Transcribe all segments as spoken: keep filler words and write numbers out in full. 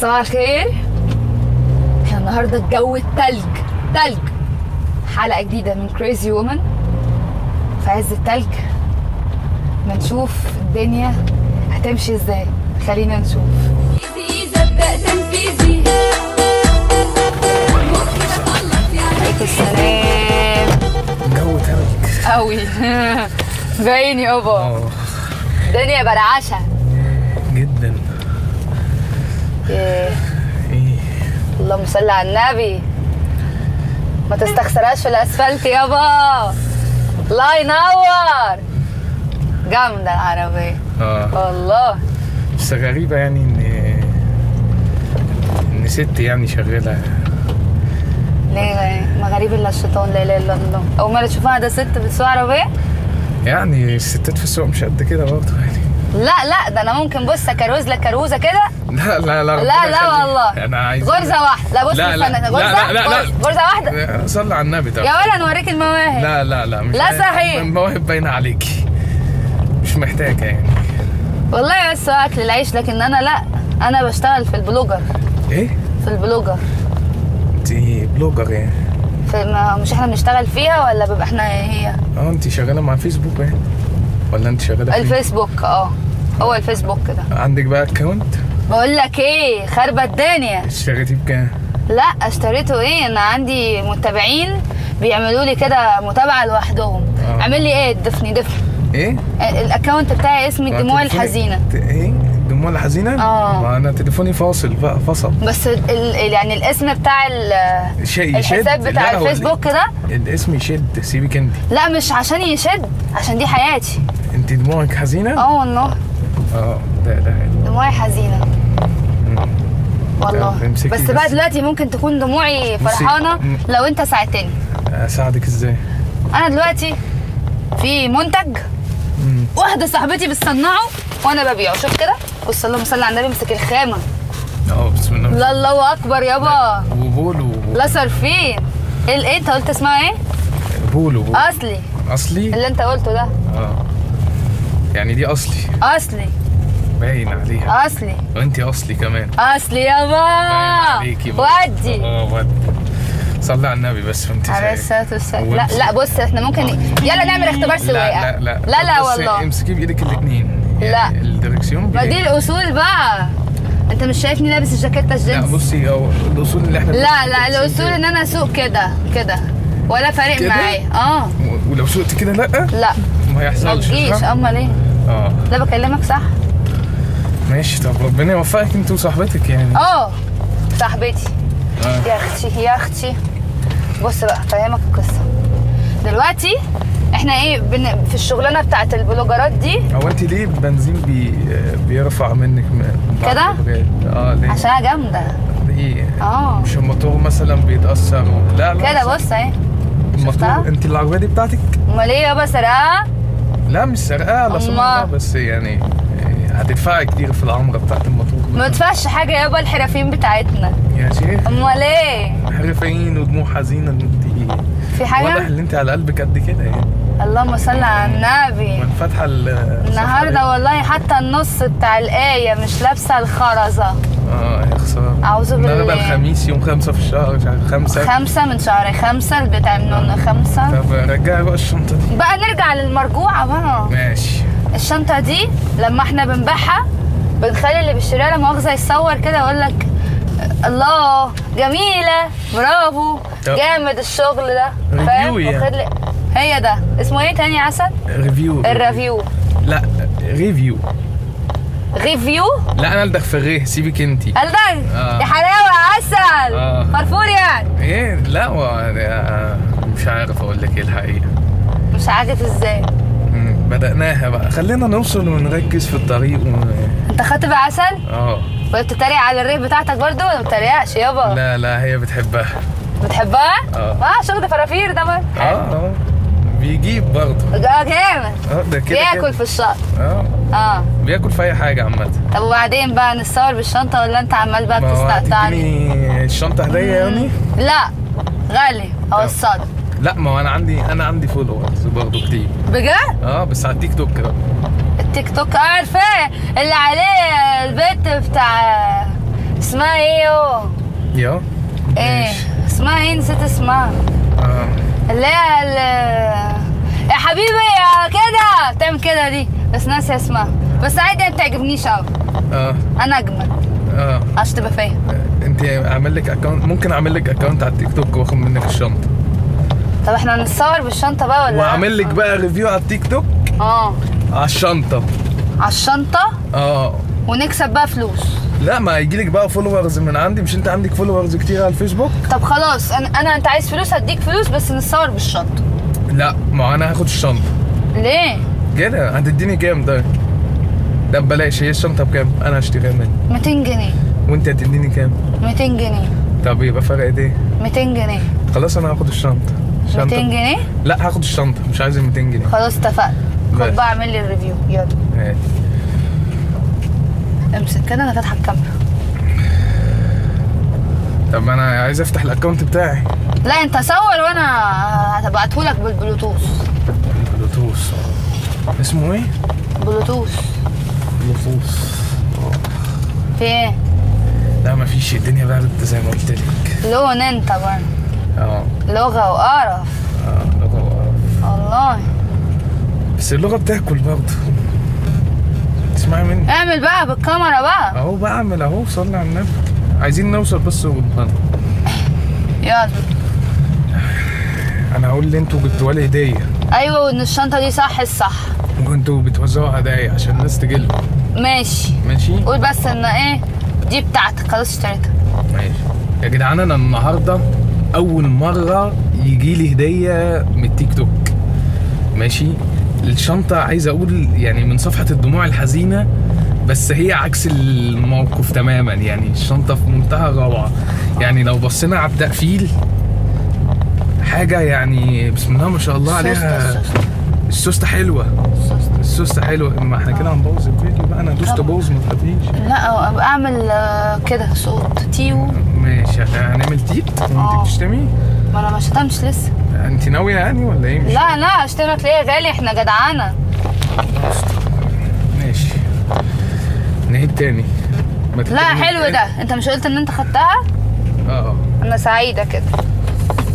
صباح الخير. احنا النهارده الجو التلج تلج. حلقه جديده من كريزي وومن في عز التلج. بنشوف الدنيا هتمشي ازاي، خلينا نشوف. عليكم السلام. الجو تلج قوي باين يابا. الدنيا برعشه جدا. ايه اللهم صل على النبي، ما تستخسرهاش في الاسفلت يابا. الله ينور، جامده العربيه. اه والله. بس غريبه يعني ان ان ست يعني شغاله. ليه؟ ما غريب الا الشيطان. لا اله الا الله. اول مره تشوفها ده ست بتسوق عربيه؟ يعني الستات في السوق مش قد كده برضه يعني. لا لا ده انا ممكن بص اكروز لك كروزه كده. لا لا لا لا لا والله انا عايز غرزه واحده. لا بص لا لا لا غرزه لا لا غرزه واحده. صلي على النبي. طب يا ولا نوريك المواهب. لا لا لا مش لا صحيح. المواهب باينه عليكي، مش محتاجه يعني والله. بس اكل العيش. لكن انا لا، انا بشتغل في البلوجر. ايه؟ في البلوجر. انت بلوجر يعني؟ ما مش احنا بنشتغل فيها ولا بيبقى احنا هي؟ اه انت شغاله مع فيسبوك يعني ولا انت شغاله فين؟ الفيسبوك. اه هو الفيسبوك ده عندك بقى اكونت؟ بقول لك ايه، خربة الدنيا. اشتريتيه بكام؟ لا اشتريته ايه، انا عندي متابعين بيعملوا لي كده متابعه لوحدهم. آه. اعمل لي ايه؟ ضفني ضفني ايه؟ الاكونت بتاعي اسمه الدموع الحزينه. ايه؟ الدموع الحزينه؟ اه ما انا تليفوني فاصل بقى فصل. بس ال يعني الاسم بتاع الحساب بتاع الفيسبوك ده الاسم يشد. سيبك انت. لا مش عشان يشد، عشان دي حياتي. انت دموعك حزينه؟ اه والله. اه لا لا دموعي حزينه والله. بس, بس بقى دلوقتي ممكن تكون دموعي فرحانه لو انت ساعدتني. اساعدك ازاي؟ انا دلوقتي في منتج واحده صاحبتي بتصنعه وانا ببيعه. شوف كده بص، اللهم صل على النبي. امسك الخامه. اه بسم الله. لا الله اكبر يابا. وبولو. لا صارفين. ايه انت قلت اسمها ايه؟ بولو. بولو. اصلي. اصلي اللي انت قلته ده. اه يعني دي اصلي. اصلي باين عليها. اصلي. وانت اصلي كمان. اصلي يابا. باين عليكي. ودي. اه ودي. صلي على النبي بس فهمتي ازاي؟ عليه الصلاه والسلام. لا لا بص احنا ممكن يلا نعمل اختبار سواقه. لا لا لا لا, لا والله. امسكي بايدك الاثنين. لا الدركسيون. ما دي الاصول بقى. انت مش شايفني لابس الجاكيته الجينز؟ لا بصي هو الاصول اللي احنا لا لا الاصول ان انا اسوق كده كده ولا فارق معايا. اه ولو سوقت كده لا لا ما هيحصلش. ما تجيش. امال ايه؟ اه لا بكلمك صح. ماشي. طب ربنا يوفقك انت وصاحبتك يعني. اه صاحبتي. آه. يا اختي يا اختي بص بقى هفهمك القصه دلوقتي. احنا ايه بن... في الشغلانه بتاعه البلوجرات دي. هو انت ليه البنزين بي... بيرفع منك كده؟ اه ليه؟ عشان انا جامده. ليه؟ اه مش الموتور مثلا بيتاثر؟ لا لا كده بص اهي الموتور. انت العربيه دي بتاعتك؟ امال ايه يابا سرقاها؟ لا مش سرقاها لا سمح الله، بس يعني هتدفعي كتير في العمره بتاعت الموتور. ما تدفعش حاجه يابا، الحرفيين بتاعتنا يا شيخ. امال ايه؟ حرفيين ودموع حزينه. انت في حاجه؟ واضح ان انت على قلبك قد كده يعني. اللهم صل على النبي. من فاتحه النهارده والله حتى النص بتاع الايه مش لابسه الخرزه. اه يا خساره. اعوذ بالله. النهارده الخميس يوم خمسه في الشهر مش عارف خمسه خمسه من شهر خمسه بتاع من خمسه. طب رجعي بقى الشنطه دي بقى. نرجع للمرجوعه بقى. ماشي. الشنطه دي لما احنا بنبيعها بنخلي اللي بيشتريها لا مؤاخذه يتصور كده يقول لك الله جميله برافو جامد الشغل ده. ريفيو يعني. هي ده اسمه ايه تاني يا عسل؟ ريفيو. الريفيو. لا ريفيو. ريفيو؟ لا انا الدغ في الريه. سيبك انت. الدغ؟ آه. يا حلاوه يا عسل. آه. فرفور يعني. ايه لا آه. مش عارف اقول لك ايه الحقيقه. مش عارف ازاي. بدأناها بقى، خلينا نوصل ونركز في الطريق و... انت خاطب يا عسل؟ اه. وهي بتتريق على الريف بتاعتك برضه ولا ما بتتريقش يابا؟ لا لا هي بتحبها. بتحبها؟ اه. اه شغل فرافير ده برضه. اه اه بيجيب برضه. اه جامد. اه ده كده بياكل كده. في الشقة. اه اه بياكل في أي حاجة عامة. طب وبعدين بقى نتصور بالشنطة ولا أنت عمال بقى بتستقطعني؟ الشنطة هدية يعني؟ لا غالي أوصلك. لا ما هو انا عندي انا عندي فولورز برضه كتير. بجد؟ اه بس على التيك توك بقى. التيك توك عارفاه اللي عليه البت بتاع اسمعي يو يو ايه اسمعي نسيت اسمها اه اللي هي يا حبيبي يا كده بتعمل كده دي بس ناسي اسمها بس عادي ما بتعجبنيش قوي اه انا اجمل اه عشان تبقى فاهم انت اعمل لك اكونت ممكن اعمل لك اكونت على التيك توك واخد منك الشنطه طب احنا هنتصور بالشنطه بقى ولا واعمل لك بقى ريفيو على التيك توك اه على الشنطه على الشنطه اه ونكسب بقى فلوس لا ما هيجيلك بقى فولورز من عندي مش انت عندك فولورز كتير على الفيسبوك طب خلاص انا انا انت عايز فلوس هديك فلوس بس نتصور بالشنطه لا ما انا هاخد الشنطه ليه كده هتديني كام ده ده ببلاش هي الشنطه بكام انا هشتريها منك مئتين جنيه وانت هتديني كام مئتين جنيه طب يبقى فرقت ايه مئتين جنيه خلاص انا هاخد الشنطه مئتين جنيه لا هاخد الشنطه مش عايز مئتين جنيه خلاص اتفقنا خد بقى اعمل لي الريفيو يلا ماشي امسك كده انا فاتحه الكاميرا طب انا عايز افتح الاكونت بتاعي لا انت صور وانا هبعتهولك بالبلوتوث البلوتوث اسمه ايه؟ بلوتوث بلوتوث في ايه؟ لا مفيش الدنيا بقت زي ما قلت لك لون انت برضه اه لغه وقرف اه لغه وقرف والله بس اللغه بتاكل برضه اسمعي مني اعمل بقى بالكاميرا بقى اهو بعمل اهو صلي على النبي عايزين نوصل بس ونطلع يلا انا هقول اللي انتوا جبتوا لي هديه ايوه وان الشنطه دي صح الصح وانتوا بتوزعوا هدايا عشان الناس تجيلكم ماشي ماشي قول بس ان ايه دي بتاعتك خلاص اشتريتها ماشي يا جدعان انا النهارده اول مره يجي لي هديه من التيك توك ماشي الشنطه عايز اقول يعني من صفحه الدموع الحزينه بس هي عكس الموقف تماما يعني الشنطه في منتهى الروعه يعني لو بصينا على التقفيل حاجه يعني بسم الله ما شاء الله عليها السوسته حلوه السوسته حلوه ما احنا كده هنبوظ الفيديو بقى انا دوست بوظ ما تخافيش لا ابقى اعمل كده صوت تيو ماشي هنعمل تيت وانت بتشتمي ما انا ما شتمتش لسه انت ناويه يعني ولا ايه مش لا لا اشتمك ليه يا غالي احنا جدعانه ماشي نعيد تاني لا حلو ده انت مش قلت ان انت خدتها اه انا سعيده كده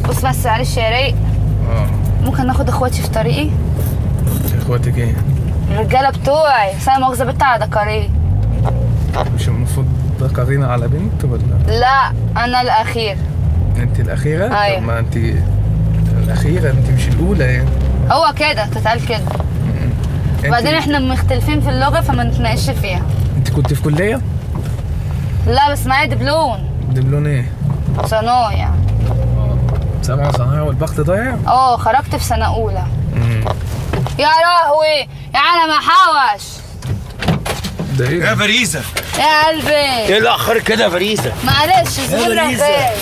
بص بس معلش يا رايق اه ممكن ناخد اخواتي في طريقي اخواتك ايه الرجاله بتوعي سامي مؤاخذه بنت على ذكري مش المفروض ذكرينا على بنت ولا لا انا الاخير انت الاخيره أيوة. طب ما انت الاخيره انت مش الاولى يعني هو كده تتقال كده وبعدين احنا مختلفين في اللغه فما نتناقش فيها انت كنت في كليه لا بس معايا دبلون دبلون ايه صناعه يعني سامعه صناعه والبخت ضايع اه خرجت في سنه اولى مم. يا لهوي يا انا ما حوش ده ايه يا فريزه يا قلبي ايه الاخر كده يا فريزه معلش زميل رجال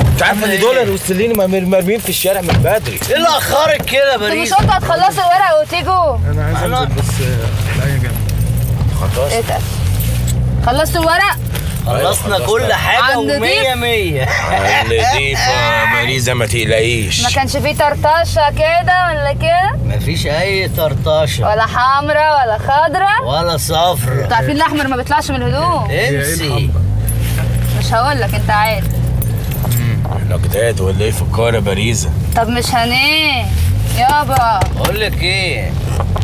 انت عارف ان دول وصليني مرميين في الشارع من بدري ايه اللي اخرك كده يا باريس انتوا مش انتوا هتخلصوا الورق وتيجوا انا عايز انزل بس لا يا جماعه خلاص اتقل خلصتوا الورق خلصنا كل حاجه ومية مية نضيفه يا باريس ما تقلقيش ما كانش فيه طرطشه كده ولا كده مفيش اي طرطشه ولا حمرا ولا خضرا ولا صفرا انتوا عارفين الاحمر ما بيطلعش من الهدوم امسي مش هقول لك انت عارف احنا جداد ولا ايه في القاهره يا باريزه؟ طب مش هنيه يابا بقول لك ايه؟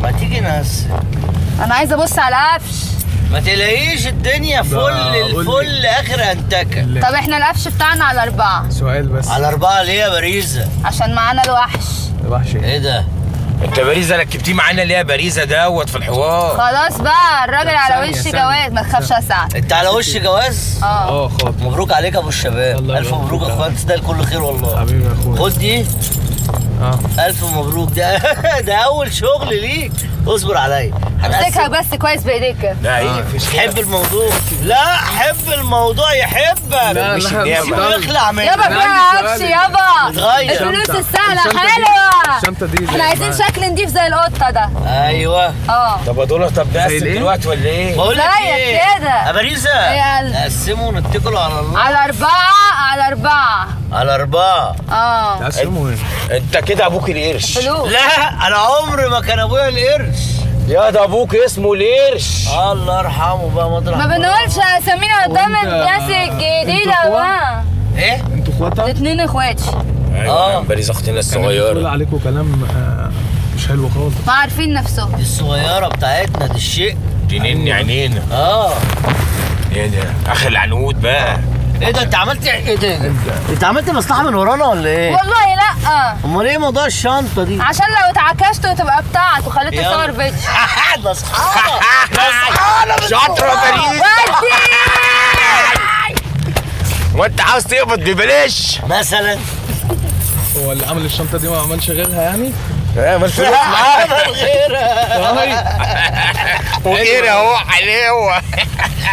ما تيجي نقسم انا عايز ابص على قفش ما تلاقيش الدنيا فل الفل اخر انتكه طب احنا القفش بتاعنا على اربعه سؤال بس على اربعه ليه يا باريزه؟ عشان معانا الوحش الوحش ايه؟ ايه ده؟ انت يا باريزه ركبتيه معانا ليه يا باريزه دوت في الحوار؟ خلاص بقى الراجل على وش جواز ما تخافش يا سعد انت على وش جواز؟ اه اه خالص مبروك عليك يا ابو الشباب الف مبروك يا اخويا تستاهل كل خير والله حبيبي يا اخويا خد دي اه الف مبروك ده ده اول شغل ليك اصبر عليا امسكها بس كويس بايديك لا ايه مفيش حب الموضوع لا حب الموضوع يحبك مش يخلع منك يابا بقى قفش يابا اتغير الفلوس السهله حلوه الشنطه دي احنا عايزين شكل نضيف زي القطه ده ايوه اه طب دول طب ده دلوقتي ولا ايه؟ بقول لك ايه كده يا باريزه نقسمه ونتكلوا على الله على اربعه على اربعه على اربعه اه تقسموا ايه؟ انت كده ابوك القرش لا انا عمري ما كان ابويا القرش يا ده ابوك اسمه ليرش. الله يرحمه بقى مطرح ما بنقولش اسامينا قدام الناس الجديده بقى. ايه؟ انتوا اخواتها؟ الاثنين اخواتي. اه باريس اختنا الصغيره. بتقول عليكم كلام مش حلو خالص. ما عارفين نفسهم. الصغيره بتاعتنا دي الشيء. جنني عينينا. اه. ايه ده؟ اخي العنقود بقى. ايه ده انت عملت ايه ده؟ انت عملت مصلحه من ورانا ولا ايه؟ والله لا. امال ايه موضوع الشنطه دي؟ عشان لو اتعكشتوا تبقى بتاعت وخليت تصور فيديو. ده اصحابه ده شاطره باريس. وانت عاوز تقبض ببلاش مثلا؟ هو اللي عمل الشنطه دي ما عملش غيرها يعني؟ ايه ما الفلوس معاه عمل غيرها. وغير اهو حلاوه.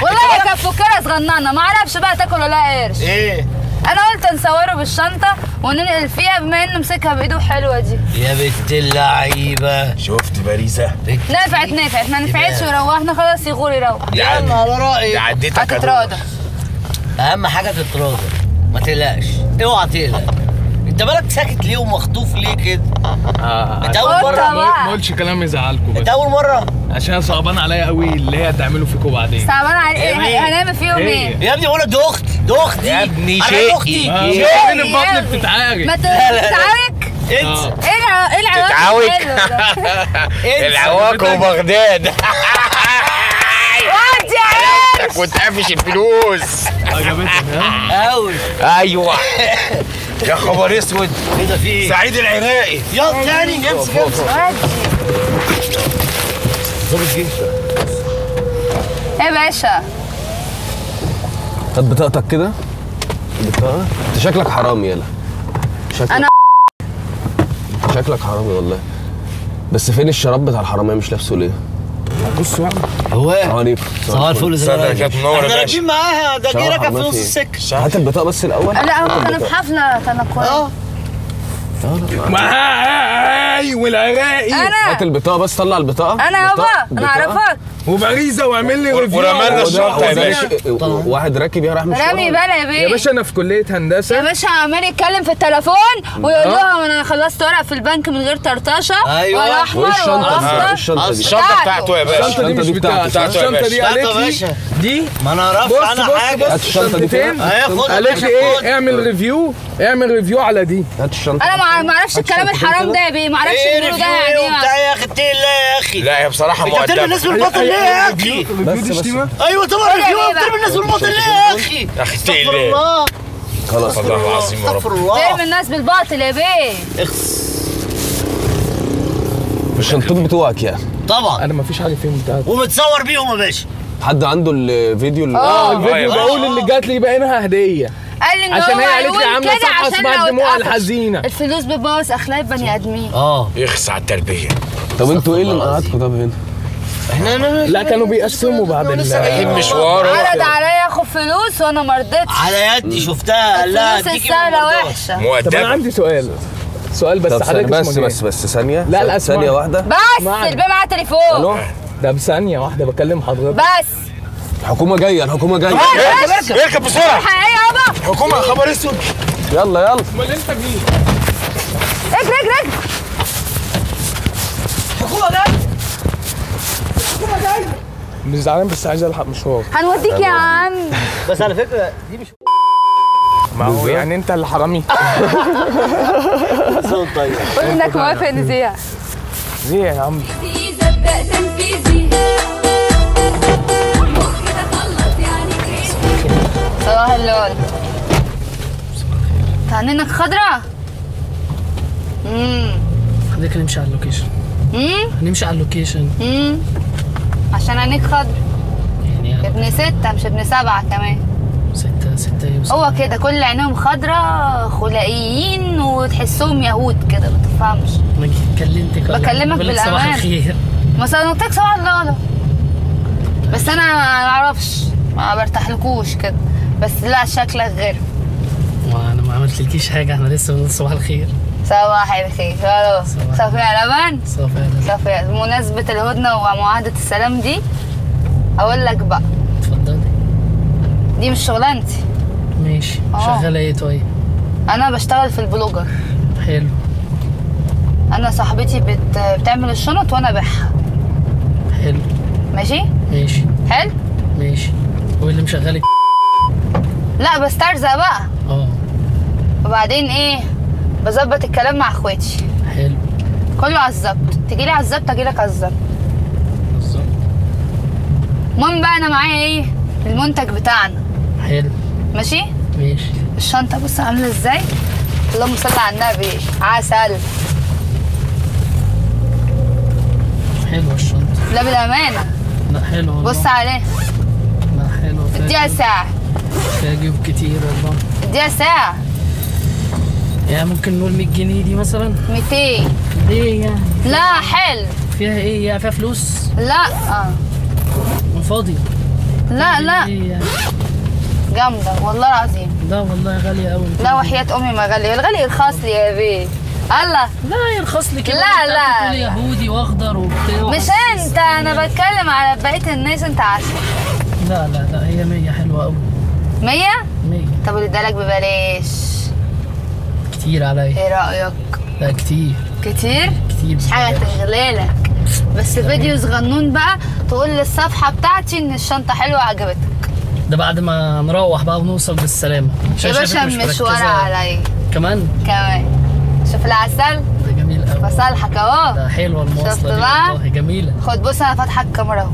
والله يا كفوكره صغننه ما اعرفش بقى تاكل ولا قرش. ايه؟ انا قلت نصوره بالشنطه وننقل فيها بما انه مسكها بايده الحلوه دي. يا بنت اللعيبه شفت باريسه؟ نفعت نفعت ما نفعتش وروحنا خلاص يغور يروح. يلا على رايك عديتك هتتراضى. اهم حاجه تتراضى ما تقلقش اوعى تقلق. انت بالك ساكت ليه ومخطوف ليه كده؟ اه انت اول مره ما اقولش كلام يزعلكم بس. انت اول مره عشان صعبان عليا قوي اللي هي هتعمله فيكم بعدين. صعبان عليا ايه؟ هنعمل فيهم ايه؟ يا ابني بقول لك دي اختي دي اختي يا ابني شيء اختي شيء اللي في بطنك بتتعارك. ما تتعارك؟ انت ايه العواك؟ العواك وبغداد. وانت يا عيش كنت قافش الفلوس. عجبتك ها؟ قوي ايوه. يا خبر اسود ايه ده في ايه؟ سعيد العراقي يلا تاني نمسك نمسك ظابط جيش يا باشا. طب بطاقتك كده بطاقة انت شكلك حرامي. يلا شكلك انا انت شكلك حرامي والله. بس فين الشراب بتاع الحرامية مش لابسه ليه؟ بص بقى هواه صباح الفل زي ما انت منور يا باشا. احنا راكبين معاها ده جه ركب في نص السكه. هات البطاقه بس الاول. لا هو انا في حفله تنكريه. اه معاي والعراقي. هات البطاقه بس طلع البطاقه. انا يابا انا اعرفك وباريزه واعمل لي ريفيو ورمالنا الشرطه يا باشا. واحد راكب يا راح مش رامي بلا يا بيه. يا باشا انا في كليه هندسه يا باشا. عمال يتكلم في التليفون ويقول لهم انا خلصت ورق في البنك من غير طرطشه. ايوه ولا احمر ولا اصفر. الشنطه بتاعته يا باشا. الشنطه دي مش بتاعته. الشنطه دي قالت لي دي ما انا اعرفش انا حاجه. الشنطه دي فين؟ قالت لي ايه اعمل ريفيو اعمل ريفيو على دي. هات الشنطه. انا ما اعرفش الكلام الحرام ده يا بيه. ما اعرفش الريفيو ده يعني ايه يا اخي؟ اتقي الله يا اخي. لا هي بصراحه مؤدبه يا اخي. بس شتيمه ايوه طبعا ريفيو اكتر من الناس بالباطل ليه يا اخي؟ يا اخي استغفر الله. خلاص والله العظيم يا رب تعمل الناس بالباطل يا بيه. اخس الشنطات بتوعك يعني طبعا. انا ما فيش حاجه فيهم بتاعتي ومتصور بيهم يا باشا. حد عنده الفيديو اللي اه الفيديو بقول اللي جات لي باينها هديه. قال لي ان هو عشان هي قالت لي عامله صفحه اسمها الدموع الحزينه. الفلوس بتبوظ اخلاق بني ادمين. اه يخس على التربيه. طب انتوا ايه اللي مقعدكم طب هنا؟ احنا لا كانوا بيقسموا بعد المشوار. عرض عليا اخد فلوس وانا ما رضيتش. على يدي شفتها قال لها اديكي سهله وحشه. طب انا عندي سؤال سؤال بس حضرتك بس بس بس ثانيه. لا لا ثانيه واحده بس. البيه معاه تليفون ده بثانيه واحده بكلم حضرتك بس. الحكومة جاية الحكومة جاية. اركب بسرعة. الحقيقة يابا. الحكومة يا خبر اسود. يلا يلا. امال انت مين؟ اجري اجري اجري. الحكومة جاية. الحكومة جاية. مش زعلان بس عايز الحق مشوار. هنوديك يا عم. بس على فكرة دي مش ما هو يعني انت اللي حرامي. صوت طيب. قول انك موافق نذيع. نذيع يا عم. صباح اللول. تعنينك خضرا؟ امم خليك نمشي على اللوكيشن. امم هنمشي على اللوكيشن. امم عشان عينيك خضرا. يعني ابن ستة مش ابن سبعة كمان. ستة ستة ايه؟ هو كده كل عينيهم خضرا خلقيين وتحسهم يهود كده ما تفهمش. ما جيت كلمتك ولا بكلمك بالأمان. صباح الخير. ما صنعتك صباح اللول. بس أنا ما أعرفش ما برتاحلكوش كده. بس لا شكلك غير. وانا ما عملتلكيش حاجه احنا لسه بنقول صباح الخير. صباح الخير خلاص. صفية لبن صفية صفية. بمناسبة الهدنة ومعاهدة السلام دي اقول لك بقى. اتفضلي. دي مش شغلانتي. ماشي شغالة ايه طيب؟ انا بشتغل في البلوجر. حلو. انا صاحبتي بت... بتعمل الشنط وانا ابيعها. حلو. ماشي ماشي حلو ماشي. هو اللي مشغلك؟ لا بسترزق بقى. اه وبعدين ايه، بظبط الكلام مع اخواتي. حلو كله على الظبط. تجيلي على الظبط اجيلك على الظبط. بالظبط. المهم بقى انا معايا ايه، المنتج بتاعنا. حلو ماشي ماشي. الشنطه بص عامله ازاي، اللهم صل على النبي، عسل. حلوه الشنطه. لا بالامانه. لا حلوه والله. بص عليها. لا حلوه فعلا. اديها ساعه. فيها جيوب كتير والله. اديها ساعه. يعني ممكن نقول مية جنيه دي مثلا؟ ميتين. ليه يعني؟ لا حلو. فيها ايه يعني، فيها فلوس؟ لا. اه. فاضيه؟ لا لا. يعني. جامده والله العظيم. لا والله غاليه قوي. لا وحياه امي ما غاليه، الغالي يرخص لي يا بيه. الله. لا يرخص لي كده. لا لا. بتقول يهودي واخضر وبتاع. مش انت، انا بتكلم على بقيه الناس، انت عسل. لا لا لا هي مية حلوه قوي. مية؟ مية. طب اللي ادالك ببلاش. كتير عليا. ايه رايك؟ لا كتير. كتير؟ كتير. مش حاجه تغليلك. بس فيديو صغنون بقى تقول للصفحه بتاعتي ان الشنطه حلوه عجبتك. ده بعد ما نروح بقى ونوصل بالسلامه. يا باشا مشوار عليا. كمان؟ كمان. شوف العسل؟ ده جميل قوي. بصالحك اهو. ده حلوه المواصله. شفت بقى؟ والله جميله. خد بص انا فاتحه الكاميرا اهو.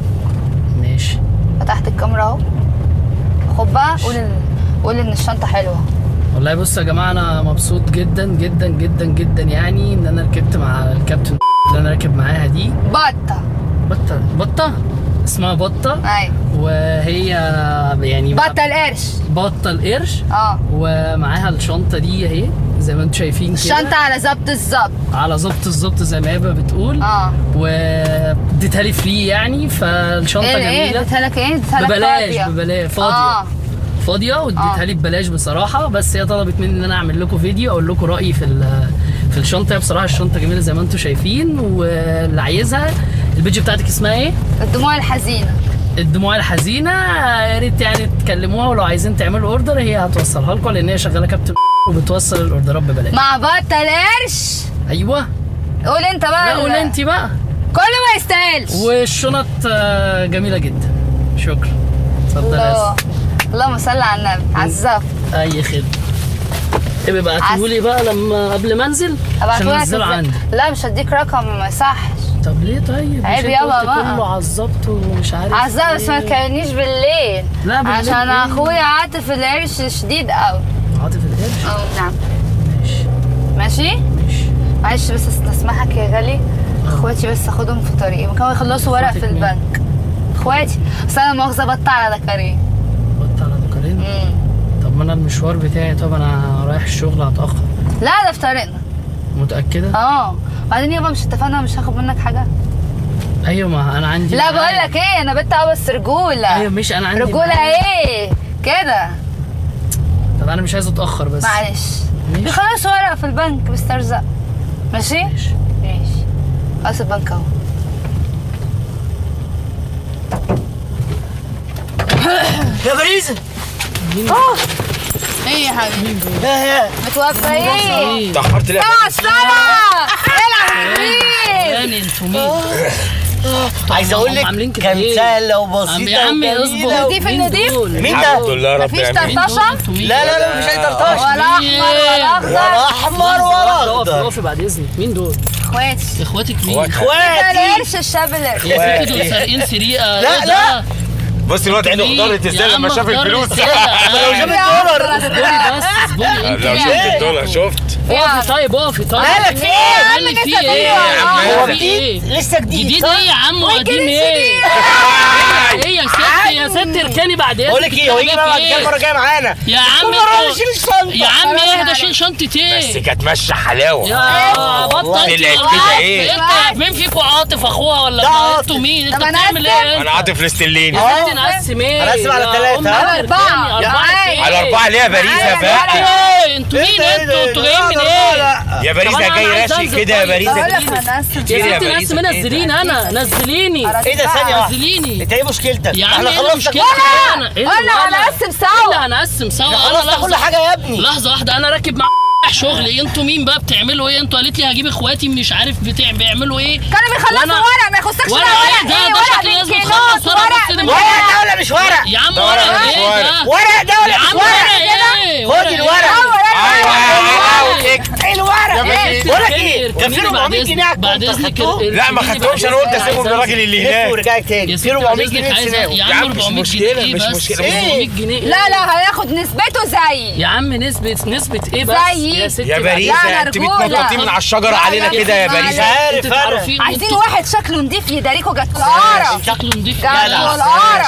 ماشي. فتحت الكاميرا اهو. خد بقى قول إن... قول ان الشنطه حلوه. والله بص يا جماعه انا مبسوط جدا جدا جدا جدا، يعني ان انا ركبت مع الكابتن اللي انا راكب معاها دي. بطه. بطه بطه؟ اسمها بطه. ايوه. وهي يعني بطه القرش. بطه القرش. اه. ومعاها الشنطه دي اهي زي ما انتوا شايفين كده. الشنطه على ظبط الظبط. على ظبط الظبط زي ما هبه بتقول. اه. واديتها لي فري يعني، فالشنطه إيه جميله. ايه اديتها لك؟ ايه اديتها لك؟ ببلاش ببلاش. فاضيه. اه. فاضيه واديتها لي ببلاش بصراحه، بس هي طلبت مني ان انا اعمل لكم فيديو اقول لكم رايي في في الشنطه. بصراحه الشنطه جميله زي ما انتم شايفين، واللي عايزها البيج بتاعتك اسمها ايه؟ الدموع الحزينه. الدموع الحزينه، يا ريت يعني تكلموها، ولو عايزين تعملوا اوردر هي هتوصلها لكم لان هي شغاله كابتن وبتوصل الاوردرات ببلاش. مع بطه القرش. ايوه. قول انت بقى. لا قول انت بقى. كله ما يستاهلش. والشنط جميله جدا. شكرا. اتفضل يا اسطى. اللهم صل على النبي، على الظبط. اي خدمه. ابقى ابعتهولي بقى لما قبل ما انزل عشان انزله عندي. لا مش هديك رقم ما يصحش. طب ليه طيب؟ عيب يابا بقى. كله على الظبط ومش عارف. على الظبط بس ما تكلمنيش بالليل. لا بالليل عشان إيه؟ اخويا عاطف القرش شديد قوي. عاطف القرش؟ اه نعم. ماشي. ماشي؟ ماشي. معلش بس استسمحك يا غالي، اخواتي بس اخدهم في طريقي، ممكن يخلصوا ورق في البنك. اخواتي، اصل انا مؤاخذه بطة على ذكري. مم. طب ما انا المشوار بتاعي، طب انا رايح الشغل هتاخر. لا ده في طريقنا. متاكده؟ اه. بعدين يابا مش اتفقنا مش هاخد منك حاجه؟ ايوه ما انا عندي. لا بقول لك ايه، انا بنت اه بس رجوله. ايوه مش انا عندي رجوله. ايه كده؟ طب انا مش عايز اتاخر بس. معلش بيخلصوا ورق في البنك بسترزق. ماشي ماشي ماشي. خلاص البنك اهو. يا كريزي. اوه ايه يا حبيبي؟ ايه يا متوفى؟ ايه اتاخرت ليه؟ سبعة سبعة. العب يا حبيبي. انتوا مين؟ عايز اقول لك كان سهله وبسيطه يا عم. اصبر. نضيف النضيف مين ده؟ الحمد لله رب العالمين. مفيش طرطشه؟ لا لا لا مفيش اي طرطشه، ولا احمر ولا اخضر ولا احمر ولا اخضر. اقفي بعد اذنك. مين دول؟ اخواتي. اخواتك مين؟ اخواتي القرش الشاب القرش. يا ستي دول سارقين سريقه. لا لا بص الواد عينه اخضرت ازاي لما شاف الفلوس. لو جاب الدولار اصبري بس اصبري. لو شفت الدولار شفت. اقفي طيب اقفي طيب. مالك في ايه؟ مالك في ايه؟ هو جديد؟ لسه جديد. جديد ايه يا عم وقديم ايه؟ ايه يا ست يا ست اركني بعد اذنك. بقول لك ايه، هو يجي بقى بعد كده المره الجايه معانا يا عم. يا عم اهدى. شيل شنطه ايه؟ بس كانت ماشيه حلاوه. يا بطه طلعت كده ايه؟ مين فيكم عاطف اخوها ولا انتوا مين؟ انتوا بتعملوا ايه؟ انا عاطف الاستليني. نقسم ايه؟ هنقسم على ثلاثة. على أربعة. على أربعة ليه يا باريزة بقى؟ انتوا مين انتوا؟ انتوا جايين من ايه؟ يا باريزة جاي راشي كده يا باريزة. يا ستي ناس منزلين انا، نزليني. ايه ده ثانية؟ نزليني. انت ايه مشكلتك؟ يا عم ايه مشكلتك؟ انا انا هنقسم سوا. ايه اللي هنقسم سوا؟ انا لحظة. كل حاجة يا ابني. لحظة واحدة، انا راكب مع شغل. انتوا مين بقى بتعملوا ايه؟ انتوا قالت لي هجيب اخواتي مش عارف بتاع بيعملوا ايه؟ كانوا بيخلصوا ورق ما يخصكش ولا ورق. ده ده شكل لازم يخلص ورق. ورق ده ولا مش ورق؟ يا عم ورق ايه ده؟ ورق ده ولا مش ورق؟ خد الورق. بعد اذنك لا ما خدتهمش، انا قلت اسيبهم للراجل اللي هناك ورجعت تاني. يا عم أربعمية جنيه مش مشكله. أربعمية جنيه لا لا هياخد نسبته زي يا عم نسبه نسبه ايه بس يا ستي؟ يا باريسا انت بتنططي من على الشجره علينا كده يا باريسا. عارف انا عايزين واحد شكله نضيف يداريكوا جت القاره. شكله نضيف يا لا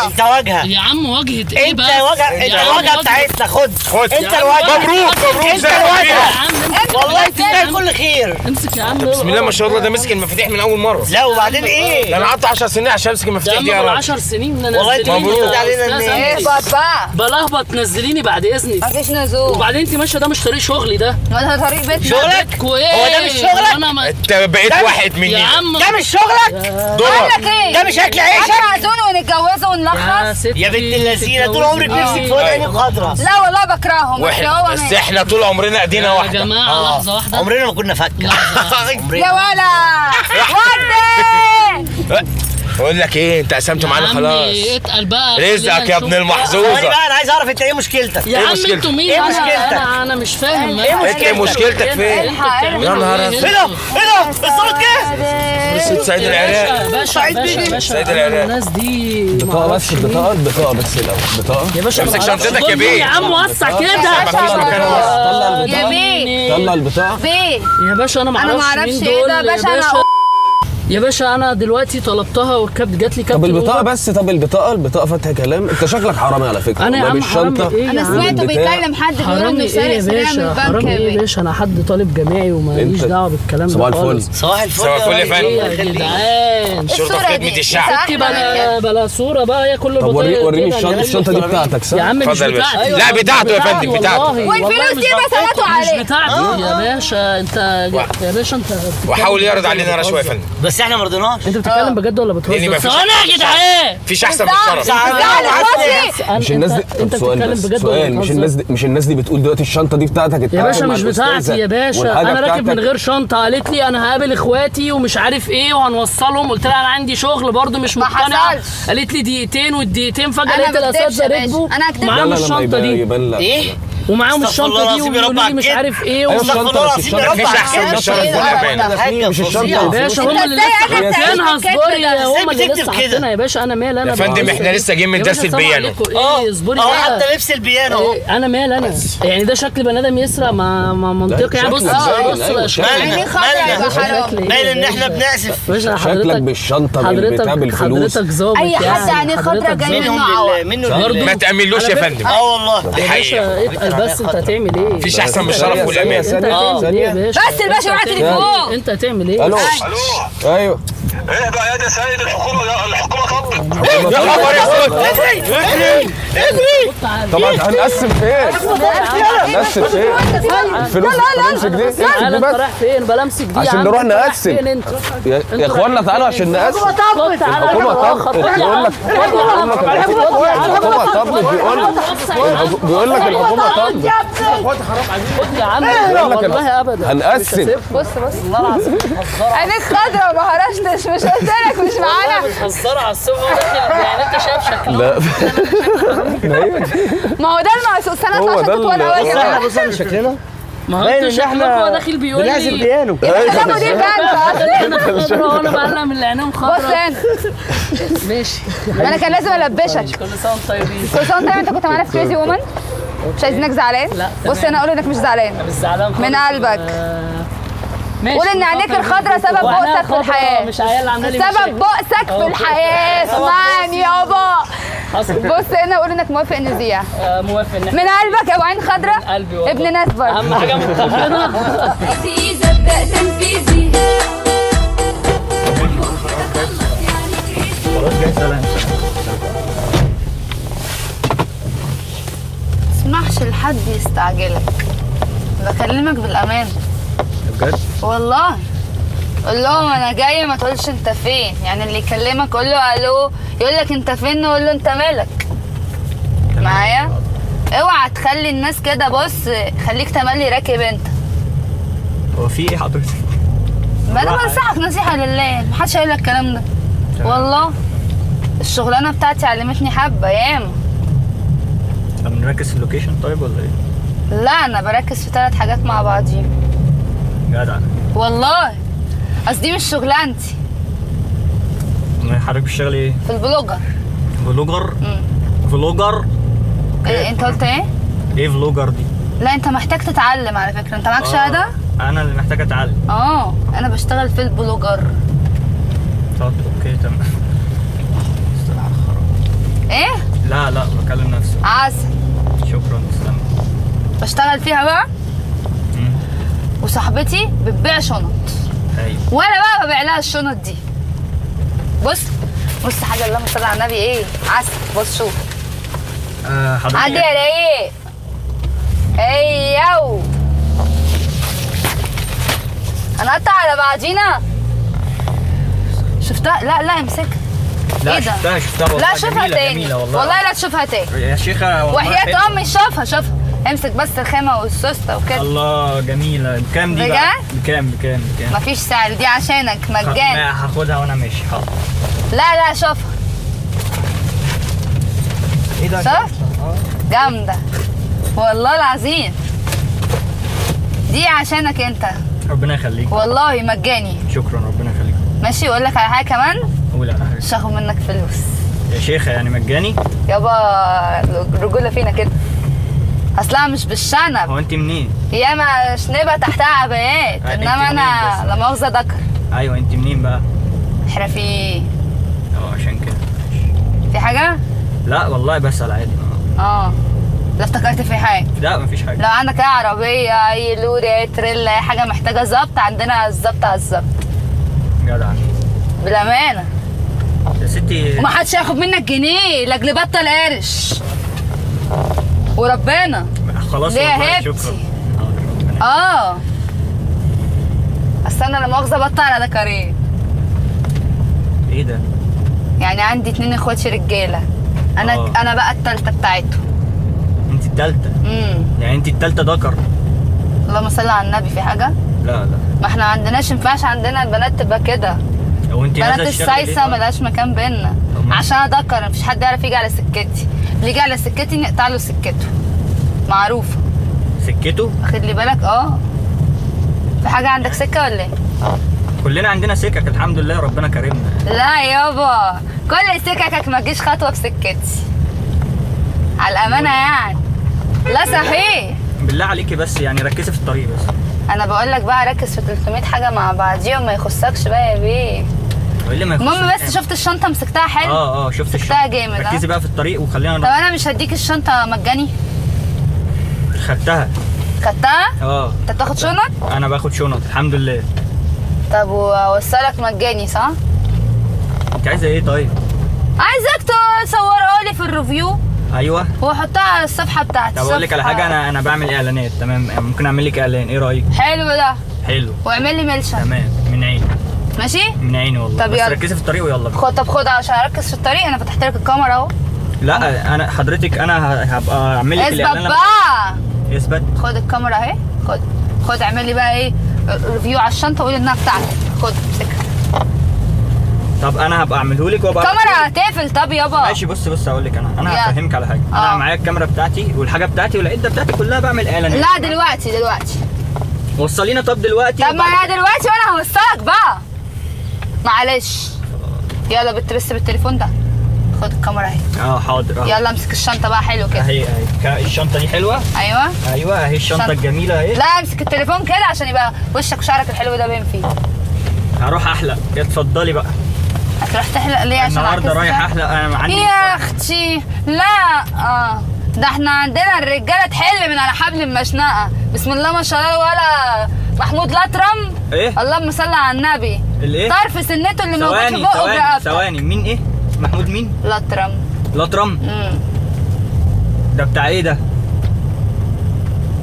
انت واجهه يا عم. واجهه ايه بس؟ انت واجهه انت الواجهه بتاعتنا. خد خد انت الواجهه. مبروك مبروك والله تستاهل كل خير. امسك يا عم بسم الله ما شاء الله. ده مسك المفاتيح من اول مره. لا وبعدين ايه؟ ده انا قعدت عشر سنين عشان امسك المفاتيح دي يا راجل. عشر سنين انا والله. مبروك علينا ايه بابا؟ بلخبط نزليني بعد اذنك. مفيش نزول. وبعدين انت ماشيه ده مش طريق شغلي ده ولا طريق بيتك. شغلك هو ده مش شغلك. انت بقيت واحد مني. ده مش شغلك. ده مش اكل عيشك. انا عايزونه ونتجوزه ونلخص يا بنت اللذينه. طول عمرك نفسك في ودني خضراء. لا والله بكرههم. بس احنا طول عمرنا ايدينا واحده يا جماعه. لحظه واحده عمرنا ما كنا فكه يا ولا ودي. بقول لك ايه انت قسمت معانا خلاص. اتقل بقى رزقك يا ابن المحظوظه. انا بقى انا عايز اعرف انت ايه مشكلتك يا عم. انتوا مين؟ ايه مشكلتك؟ انا انا مش فاهم ايه مشكلتك. فين يا نهار ازرق؟ ايه ده ايه ده الصوت كده؟ سعيد العراق سعيد بيه سعيد العراق. الناس دي بطاقه بس البطاقه البطاقه بس الاول بطاقه يا باشا. امسك شنطتك يا بيه يا عم. وسع كده يا بيه. طلع البطاقه بيه يا باشا. انا ما اعرفش ايه ده يا باشا يا باشا. انا دلوقتي طلبتها والكابت جات لي كابت. طب البطاقه بس. طب البطاقه البطاقه فاتها كلام. انت شكلك حرامي على فكره. انا يا عم حرامي إيه؟ انا سمعته بيتكلم حد بيقول انه سارق سرقه من البنك. حرامي ايه يا باشا؟ انا حد طالب جامعي وماليش دعوه بالكلام ده. صباح الفل صباح الفل يا فندم. الشرطه في خدمه الشعب. بلا بلا صوره بقى. هي كله بطاقه. طب وريني الشنطه. الشنطه دي بتاعتك صح يا عم؟ مش بتاعتي. لا بتاعته يا فندم بتاعته. والفلوس دي بسمته عليك. مش بتاعتي يا باشا. انت يا باشا انت وحاول يرد علينا رشوه يا فندم بس احنا ما رضيناش. انت بتتكلم بجد ولا بتهزر؟ سؤال يا جدعان مفيش احسن من الشرف. مش الناس دي. انت بتتكلم بجد ولا مش الناس دي؟ مش الناس دي بتقول دلوقتي الشنطه دي بتاعتك يا باشا. مش بتاعتي يا باشا. انا راكب من غير شنطه. قالت لي انا هقابل اخواتي ومش عارف ايه وهنوصلهم. قلت لها انا عندي شغل برده مش مقتنعه. قالت لي دقيقتين والدقيقتين فجاه لقيت الاساتذه ركبوا معاهم الشنطه دي ايه ومعاهم الشنطه دي ويقولوا لي مش عارف ايه والشنطه. مش الشنطه مش الشنطه يا باشا. هم اللي لسه حاطينها. اصبري هم اللي لسه حاطينها يا باشا. انا مال انا يا فندم؟ احنا لسه جايين من درس البيانو. اه اصبري بقى. اه حتى لبس البيانو اهو. انا مال انا يعني؟ ده شكل بني ادم يسرق ما منطقي يعني. بص بص الاشكال مال ان احنا بنأسف. شكلك بالشنطه بالبتاع بالفلوس. حضرتك ظابط اي حد يعني خضره جاي منه منه ما تأمنلوش يا فندم. اه والله دي حقيقه. بس انت هتعمل ايه؟ مفيش احسن من الشرف والامان. انت هتعمل ايه يا باشا؟ بس الباشا معاه تليفون. انت هتعمل ايه؟ الو الو ايوه ايه بقى يا ده سيد الحكومه؟ الحكومه طبق يا خبر يا صوت. اجري اجري اجري. طبعا هنقسم ايه؟ هنقسم ايه؟ الفلوس ال خمسين جنيه انت رايح فين؟ بلمسك دي عشان نروح نقسم يا اخوانا. تعالوا عشان نقسم. الحكومه طبق بيقول لك. الحكومه طبق بيقول لك بيقول لك الحكومه طبق يا اخواتي حرام عليكم. خد يا عم والله ابدا هنقسم. بص بص والله العظيم انا خضره ما هرشتش. مش قلت لك مش معانا؟ بتهزري على الصبح يعني. انت شايف شكله؟ لا ما هو ده المقصود. سنه اتناشر وانا واجهه. بص احنا شكلنا باين ان احنا هو داخل بيقول لي لازم بيانو. انا مدير بنك وانا بقلع من العينين خضرا. بص انا ماشي. انا كان لازم البشك. كل سنه وانتم طيبين. كل سنه وانتم طيبين. انت كنت معانا في كريزي وومن. مش عايزينك زعلان. بص انا اقول انك مش زعلان من قلبك. قول ان عينيك الخضرا سبب بؤسك في الحياه. مش عيال عامله لي سبب بؤسك في الحياه. اسمعني يابا. بص هنا قول انك موافق نزيع. موافق ان من قلبك يا عين خضرا ابن ناس برضه. اهم حاجه متفقين. عزيزه ابدا تنفيذي. خلاص جاي سلام. ما تسمحش لحد يستعجلك. بكلمك بالامان بجد والله. قول لهم انا جاي. ما تقولش انت فين يعني. اللي يكلمك قول له الو. يقول لك انت فين قول له انت مالك معايا. اوعى تخلي الناس كده. بص خليك تملي راكب انت. هو في ايه حضرتك؟ ما انا بنصحك نصيحه لله، محدش هيقول لك الكلام ده. والله الشغلانه بتاعتي علمتني حبه ياما. طب نركز في اللوكيشن طيب ولا ايه؟ لا انا بركز في ثلاث حاجات مع بعضيهم. جدع والله، اصل دي مش شغلانتي. امال حضرتك بتشتغلي ايه؟ في البلوجر. بلوجر؟ امم فلوجر؟ ايه انت قلت ايه؟ ايه فلوجر دي؟ لا انت محتاج تتعلم على فكره، انت معاك شهاده؟ انا اللي محتاج اتعلم. اه انا بشتغل في البلوجر. طب اوكي تمام. استنى على الخراب. ايه؟ لا لا بكلم نفسي. عسل. شكرا تسلم. بشتغل فيها بقى؟ امم وصاحبتي بتبيع شنط. ايوه. وانا بقى ببيع لها الشنط دي. بص بص حاجه، اللهم صل على النبي. ايه؟ عسل. بص شوف. أه حضرتك عادي على ايه؟ ايوه هنقطع على بعضينا. شفتها؟ لا لا امسكها. لا إيه شفتها شفتها والله. لا شوفها تاني والله. والله لا تشوفها تاني يا شيخه وحياة امي. شوفها شوفها، امسك بس الخامه والسوسته وكده. الله جميله. بكام دي بقى؟ بكام بكام بكام؟ مفيش سعر، دي عشانك مجانا. خ... هاخدها وانا ماشي. حاضر. لا لا شوفها. ايه ده؟ شفت؟ جامده والله العظيم، دي عشانك انت. ربنا يخليك والله مجاني. شكرا ربنا يخليك. ماشي. واقول لك على حاجه كمان. قول على حاجه. مش هاخد منك فلوس يا شيخه، يعني مجاني يابا. رجوله فينا كده، اصلها مش بالشنب. هو انت منين؟ يا ما شنبه تحتها عبايات. انما انا لا مؤاخذه ذكر. ايوه انت منين بقى؟ حرفي. اه عشان كده. في حاجه؟ لا والله بسال عادي. اه لا افتكرت في حاجه. لا مفيش حاجه. لو عندك اي عربيه، اي لوري، اي تريلا، اي حاجه محتاجه ظبط، عندنا الظبط على الظبط. جدع بالامانه يا ستي. ومحدش هياخد منك جنيه لاجل بطل قرش وربنا. خلاص والله شكرا. اه استنى لا مؤاخذه بطل على ده كريم. ايه ده؟ يعني عندي اتنين اخواتي رجاله. انا أوه. انا بقى التالتة بتاعتهم. انت التالتة؟ امم يعني انت التالتة ذكر. اللهم صل على النبي. في حاجة؟ لا لا ما احنا ما عندناش، ما ينفعش عندنا البنات تبقى كده. هو انت بنات السايسة مالهاش مكان بينا. عشان انا ذكر مفيش حد يعرف يجي على سكتي. اللي يجي على سكتي نقطع له سكته. معروفة. سكته؟ واخد لي بالك؟ اه. في حاجة عندك سكة ولا ايه؟ كلنا عندنا سكك الحمد لله، ربنا كرمنا. لا يابا كل سككك ما تجيش خطوه بسكتي على الامانه يعني. لا صحيح بالله عليكي، بس يعني ركزي في الطريق بس. انا بقول لك بقى ركز في ثلاثمية حاجه مع بعضيهم، ما يخصكش بقى يا بيه. ايه اللي ما يخصكش؟ المهم بس شفت الشنطه مسكتها حلو؟ اه اه شفت الشنطه جامد. ركزي بقى في الطريق وخلينا. طب انا مش هديك الشنطه مجاني؟ خدتها. خدتها؟ اه. انت بتاخد شنط؟ انا باخد شنط الحمد لله. طب ووصلك مجاني صح؟ انت عايزه ايه طيب؟ عايزاك تصورها لي في الريفيو. ايوه واحطها على الصفحه بتاعتي. طب اقول لك على حاجه، انا انا بعمل اعلانات تمام، ممكن اعمل لك اعلان، ايه رايك؟ حلو ده. حلو. واعمل لي ملشن. تمام من عيني. ماشي؟ من عيني والله. طب بس ركزي في الطريق ويلا. خد طب خد عشان اركز في الطريق. انا فتحت لك الكاميرا اهو. لا انا حضرتك انا هبقى اعمل لك الاعلان. اثبت بقى. اثبت. خد الكاميرا اهي. خد خد اعمل لي بقى ايه ريفيو على الشنطه وقول انها بتاعتك. خد امسكها. طب انا هبقى اعمله لك وابقى الكاميرا هتقفل. طب يابا ماشي. بص بص هقول لك انا انا هفهمك على حاجه. انا معايا الكاميرا بتاعتي والحاجه بتاعتي والعده بتاعتي كلها، بعمل اعلانات. لا دلوقتي دلوقتي وصلينا. طب دلوقتي. طب ما انا دلوقتي وانا هوصلك بقى معلش. يلا بت بس بالتليفون ده. خد الكاميرا اهي. اه حاضر. يلا امسك الشنطه بقى. حلو كده اهي اهي الشنطه دي حلوه. ايوه ايوه اهي الشنطه الجميله اهي. لا امسك التليفون كده عشان يبقى وشك وشعرك الحلو ده باين فيه. هروح احلق. اتفضلي بقى. هتروح تحلق ليه؟ عشان النهارده رايح احلق انا مع يا اختي. لا اه ده احنا عندنا الرجاله تحل من على حبل المشنقه. بسم الله ما شاء الله. ولا محمود لطرم. ايه؟ اللهم صل على النبي. الايه؟ طرف سنته اللي موجود في بقه. ثواني ثواني مين ايه؟ محمود مين؟ لطرم. لطرم؟ امم ده بتاع ايه ده؟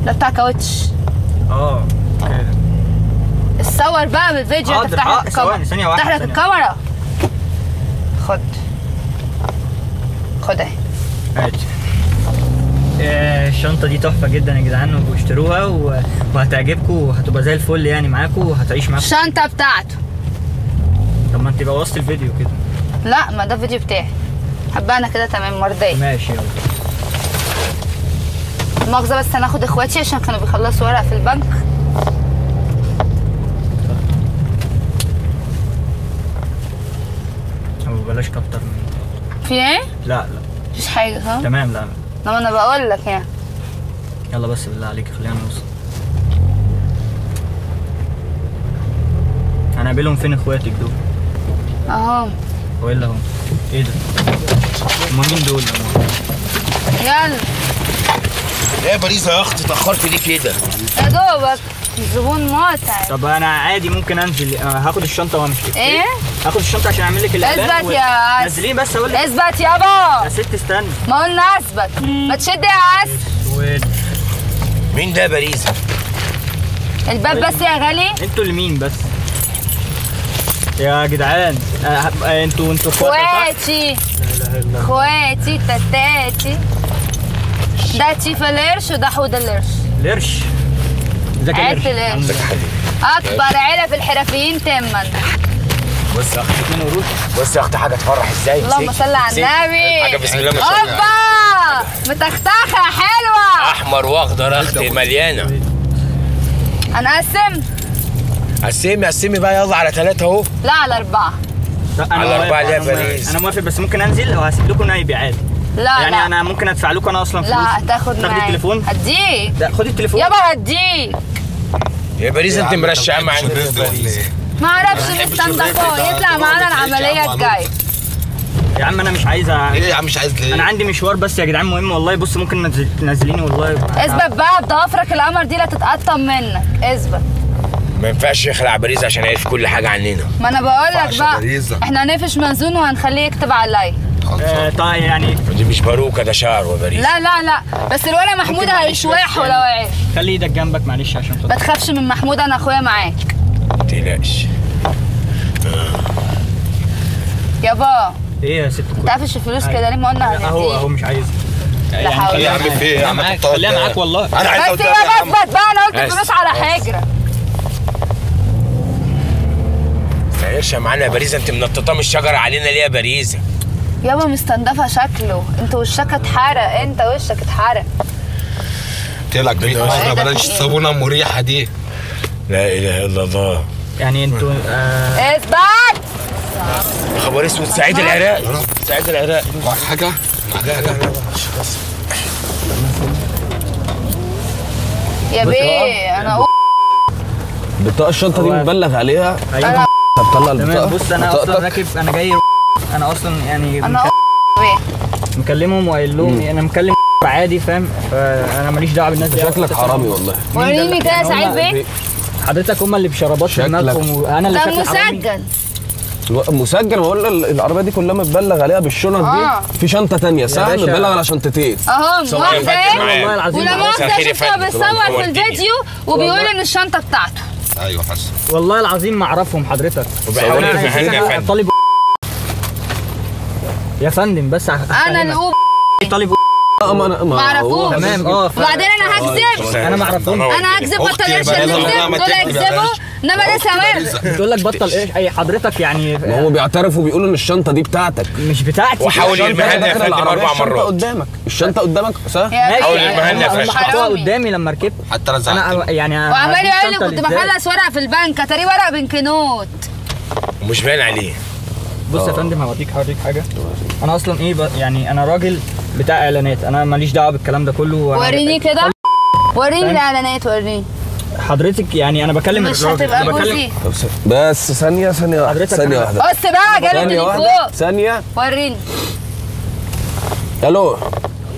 ده بتاع كاوتش. اه اوكي. اتصور بقى بالفيديو. انت بتفتح لك الكاميرا. ثانية واحدة. بتفتح لك الكاميرا. خد خد اهي. هات الشنطه دي تحفه جدا يا جدعان، واشتروها وهتعجبكم وهتبقى زي الفل يعني معاكم وهتعيش معاكم. الشنطه بتاعته. طب ما انت بوظتي الفيديو كده. لا ما ده الفيديو بتاعي. حبه انا كده تمام مرضيه. ماشي يلا. مؤاخذه بس انا هاخد اخواتي عشان كانوا بيخلصوا ورق في البنك. بلاش كتر مني. في ايه؟ لا لا مفيش حاجة ها؟ تمام. لا لا انا بقول لك يعني. يلا بس بالله عليك خلينا نوصل. هنقابلهم فين اخواتك دول؟ اهم ولا هم؟ ايه ده؟ هما مين دول؟ يلا. ايه يا باريزة يا اختي اتأخرت ليه كده؟ يا دوبك الزبون مقاطع. طب انا عادي ممكن انزل هاخد الشنطه وامشي. ايه؟ هاخد الشنطه عشان اعمل لك الاعلان. اثبت يا عسل. نازلين بس اقول لك. اثبت يابا. يا ست استنى. ما قلنا اثبت. ما تشد يا عسل. مين ده يا باريزة؟ الباب بس يا غالي. انتوا اللي مين بس؟ يا جدعان انتوا انتوا اخواتي. اخواتي تتاتي. ده تيف القرش وده حوض القرش. القرش؟ عيلة القرش أكبر عيلة في الحرفيين تما. بص يا أختي اتنين قرود. بص يا أختي حاجة تفرح إزاي. اللهم صل على النبي. حاجة بسم الله ما شاء الله. أوبا متختخة حلوة. أحمر وأخضر يا أختي مليانة. هنقسم؟ قسمي قسمي بقى يلا على ثلاثة أهو. لا على أربعة. على أربعة ليه يا باريس؟ أنا موافق بس ممكن أنزل وهسيب لكم نايبي عادي. لا يعني لا. انا ممكن ادفع لكم انا اصلا فلوس. لا تاخد معايا. تاخدي التليفون. هديك. لا خدي التليفون يابا. هديك يا باريس انت مرشعه معانا. ما اعرفش مستنضفاه يطلع معانا العمليه الجايه. يا عم انا مش عايز أ... ايه يا عم مش عايز ليه؟ انا عندي مشوار بس يا جدعان مهم والله. بص ممكن نزل... نزليني والله. اثبت بقى بضوافرك القمر دي لا تتقطم منك. اثبت. ما ينفعش يخلع باريس عشان يعرف كل حاجه عننا. ما انا بقول لك بقى بريزة. احنا هنقفش منزون وهنخليه يكتب عليا. آه طيب يعني دي مش باروكه ده شعر وباريس. لا لا لا بس الولد محمود هيشوحه لو عرف. خلي ايدك جنبك معلش عشان خاطر ما تخافش من محمود انا اخويا معاك. ما تقلقش يابا. ايه يا ست الكل؟ ما تعرفش الفلوس كده ليه؟ ما قلنا هنديه اهو اهو مش عايزها. لا حول ولا قوه الا بالله. يا عم في ايه؟ خليها معاك والله. انا عايز اقول لك بس بقى انا قلت الفلوس على حجره. ما تغيرش معانا يا باريزة. انت منططه من الشجره علينا ليه يا باريزة؟ يابا مستنضفه شكله. انت وشك اتحرق. انت وشك اتحرق. تقلق بيه يا بلاش الصابونه المريحه دي. لا اله الا الله. يعني انتوا اثبت. خبر اسود سعيد العراقي. سعيد العراقي معاك حاجه؟ لا لا لا يا بيه انا بطاقه الشنطه دي مبلغ عليها. ايوه هتطلع البطاقه. بص انا اصلا راكب. انا جاي انا اصلا يعني انا مكلم... مكلمهم وقايل لهم انا مكلم عادي فاهم. فانا ماليش دعوه بالناس دي. شكلك حرامي والله. وريني كده يا سعيد بيه. حضرتك هم اللي بشربات في دماغهم وانا اللي شكلي حرامي. ده مسجل مسجل. بقول العربيه دي كلها متبلغ عليها بالشنط دي. في شنطه ثانيه ساعه متبلغ على شنطتين اهو. واحده ايه ولا واحده شفتها بتصور في الفيديو وبيقول ان الشنطه بتاعته. ايوه حصل والله العظيم ما اعرفهم حضرتك. طالب يا فندم بس انا اللي اوب طالب ما اعرفوش. تمام اه. وبعدين انا هكذب. انا ما اعرفهمش. انا هكذب ما طلعش الكذب طلع يكذبه. انما ده سماع. بتقول لك بطل ايه اي حضرتك يعني. ما هم بيعترفوا بيقولوا ان الشنطه دي بتاعتك. مش بتاعتي. وحاول المهنه يا فندم اربع مرات. الشنطه قدامك. الشنطه قدامك صح؟ حاول المهنه يا فندم. حطها قدامي لما ركبت. حتى انا زعلت يعني. وعمال يقول لي كنت بخلص ورق في البنك اتاريه ورق بنكنوت. ومش باين عليه. بص يا فندم هوريك هوريك حاجه. انا اصلا ايه يعني انا راجل بتاع اعلانات. انا ماليش دعوه بالكلام ده كله. وريني كده. وريني الاعلانات. وريني حضرتك يعني انا بكلم الراجل. انا بكلم بس ثانيه ثانيه حضرتك. ثانيه واحده بص بقى جالي التليفون. ثانيه وريني. الو.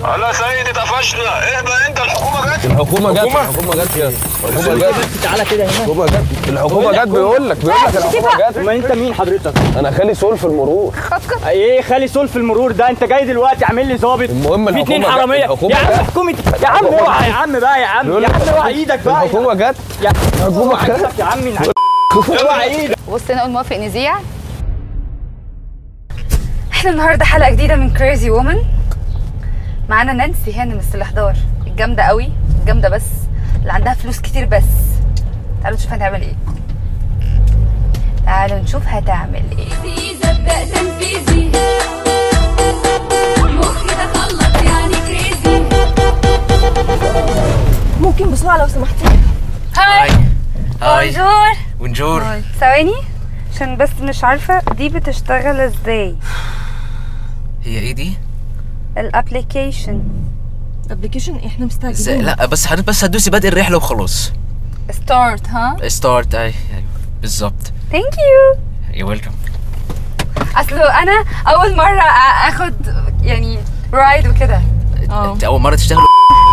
هلا يا سيدي اتقفشنا. اهدى انت. الحكومه جت. الحكومه جت. الحكومه جت يا الحكومه جت. تعالى كده هنا. الحكومه جت. الحكومه جت بيقول لك بيقول لك الحكومه جت. ما انت مين حضرتك؟ انا خالي سول في المرور. ايه خالي سول في المرور ده؟ انت جاي دلوقتي عامل لي ظابط. المهم الحكومه في اتنين حراميه يا عم. حكومه يا عم. اوعى يا عم بقى يا عم. يا عم اوعى ايدك بقى. الحكومه جت. الحكومه جت يا عمي. اوعى ايدك. بص انا اقول موافق نذيع. احنا النهارده حلقه جديده من كريزي وومن. معانا نانسي هانم من السلاحدار الجامده قوي، الجامده بس اللي عندها فلوس كتير بس. تعالوا نشوف هتعمل ايه، تعالوا نشوف هتعمل ايه. زبدق تنفيذي مخي ده خلط يعني كريزي. ممكن بسرعه لو سمحتي؟ هاي هاي بونجور بونجور. ثواني عشان بس مش عارفه دي بتشتغل ازاي. هي ايه دي؟ الابلكيشن. ابلكيشن احنا مستعجلين. لا بس حضرتك بس هتدوسي بدء الرحله وخلاص. ستارت. ها ستارت. اي ايوه بالظبط. ثانك يو. يو ويلكم. اصله انا اول مره اخد يعني رايد وكده. انت اول مره تشتغل؟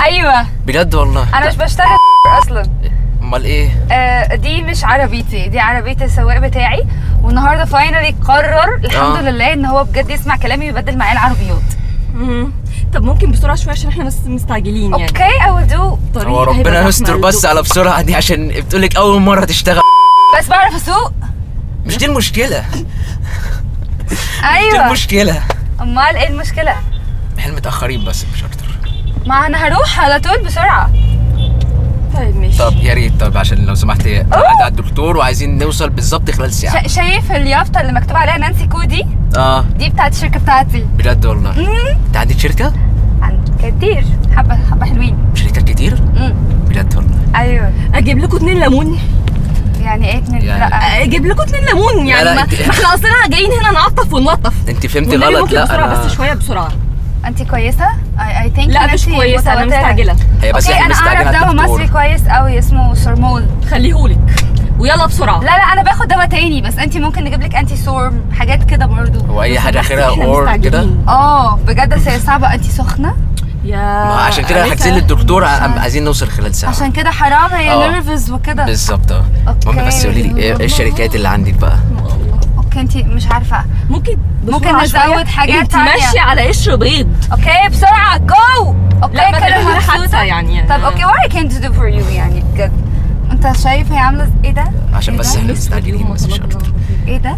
ايوه بجد والله. انا مش بشتغل اصلا. امال ايه؟ آه دي مش عربيتي، دي عربيه السواق بتاعي، والنهارده فاينالي قرر الحمد آه. لله ان هو بجد يسمع كلامي ويبدل معايا العربيات. امم طب ممكن بسرعه شويه عشان احنا بس مستعجلين يعني. اوكي اول دو طريق. هو ربنا يستر بس على بسرعه دي عشان بتقول لك اول مره تشتغل. بس بعرف اسوق. مش دي المشكله. ايوه دي المشكله. امال ايه المشكله؟ احنا متاخرين بس مش اكتر. ما انا هروح على طول بسرعه. طيب ماشي. طب يا ريت طب عشان لو سمحتي قاعد على الدكتور وعايزين نوصل بالظبط خلال ساعه. شايف اليافطه اللي مكتوب عليها نانسي كودي؟ اه دي بتاعت الشركه بتاعتي. بجد والله؟ امم انت عندك شركه؟ عندي كتير، حبه حبه حلوين. شركه كتير؟ امم بجد والله؟ ايوه. اجيب لكم اتنين ليمون؟ يعني ايه اتنين؟ يعني لا اجيب لكم اتنين ليمون يعني. لا لا ما احنا اصلا جايين هنا نعطف ونلطف. انت فهمتي غلط. لا بسرعه أنا... بس شويه بسرعه. انت كويسه؟ اي ثينك. لا مش كويسه انا مستعجله. هي بس احنا مستعجله. انا اعرف دواء مصري كويس قوي اسمه سورمول، خليهولك ويلا بسرعه. لا لا انا باخد دواء تاني بس انت ممكن نجيب لك انتي سورم حاجات كده برضو. واي حاجه اخرها اور كده. اه بجد بس هي صعبه. انت سخنه يا عشان كده حاجزين للدكتور عايزين نوصل خلال ساعه. عشان كده حرام هي نيرفز وكده. بالظبط اه. المهم بس قولي لي ايه الشركات اللي عندك بقى؟ انت مش عارفه ممكن ممكن نزود حاجات تانية. انت ماشيه على قشر بيض. اوكي بسرعه جو. اوكي لا كده مبسوطه يعني. طب اوكي وات اي كان تو دو فور يو يعني بجد. انت شايف هي عامله ايه ده؟ عشان بس احنا مستعجلين بس مش اكتر. ايه ده؟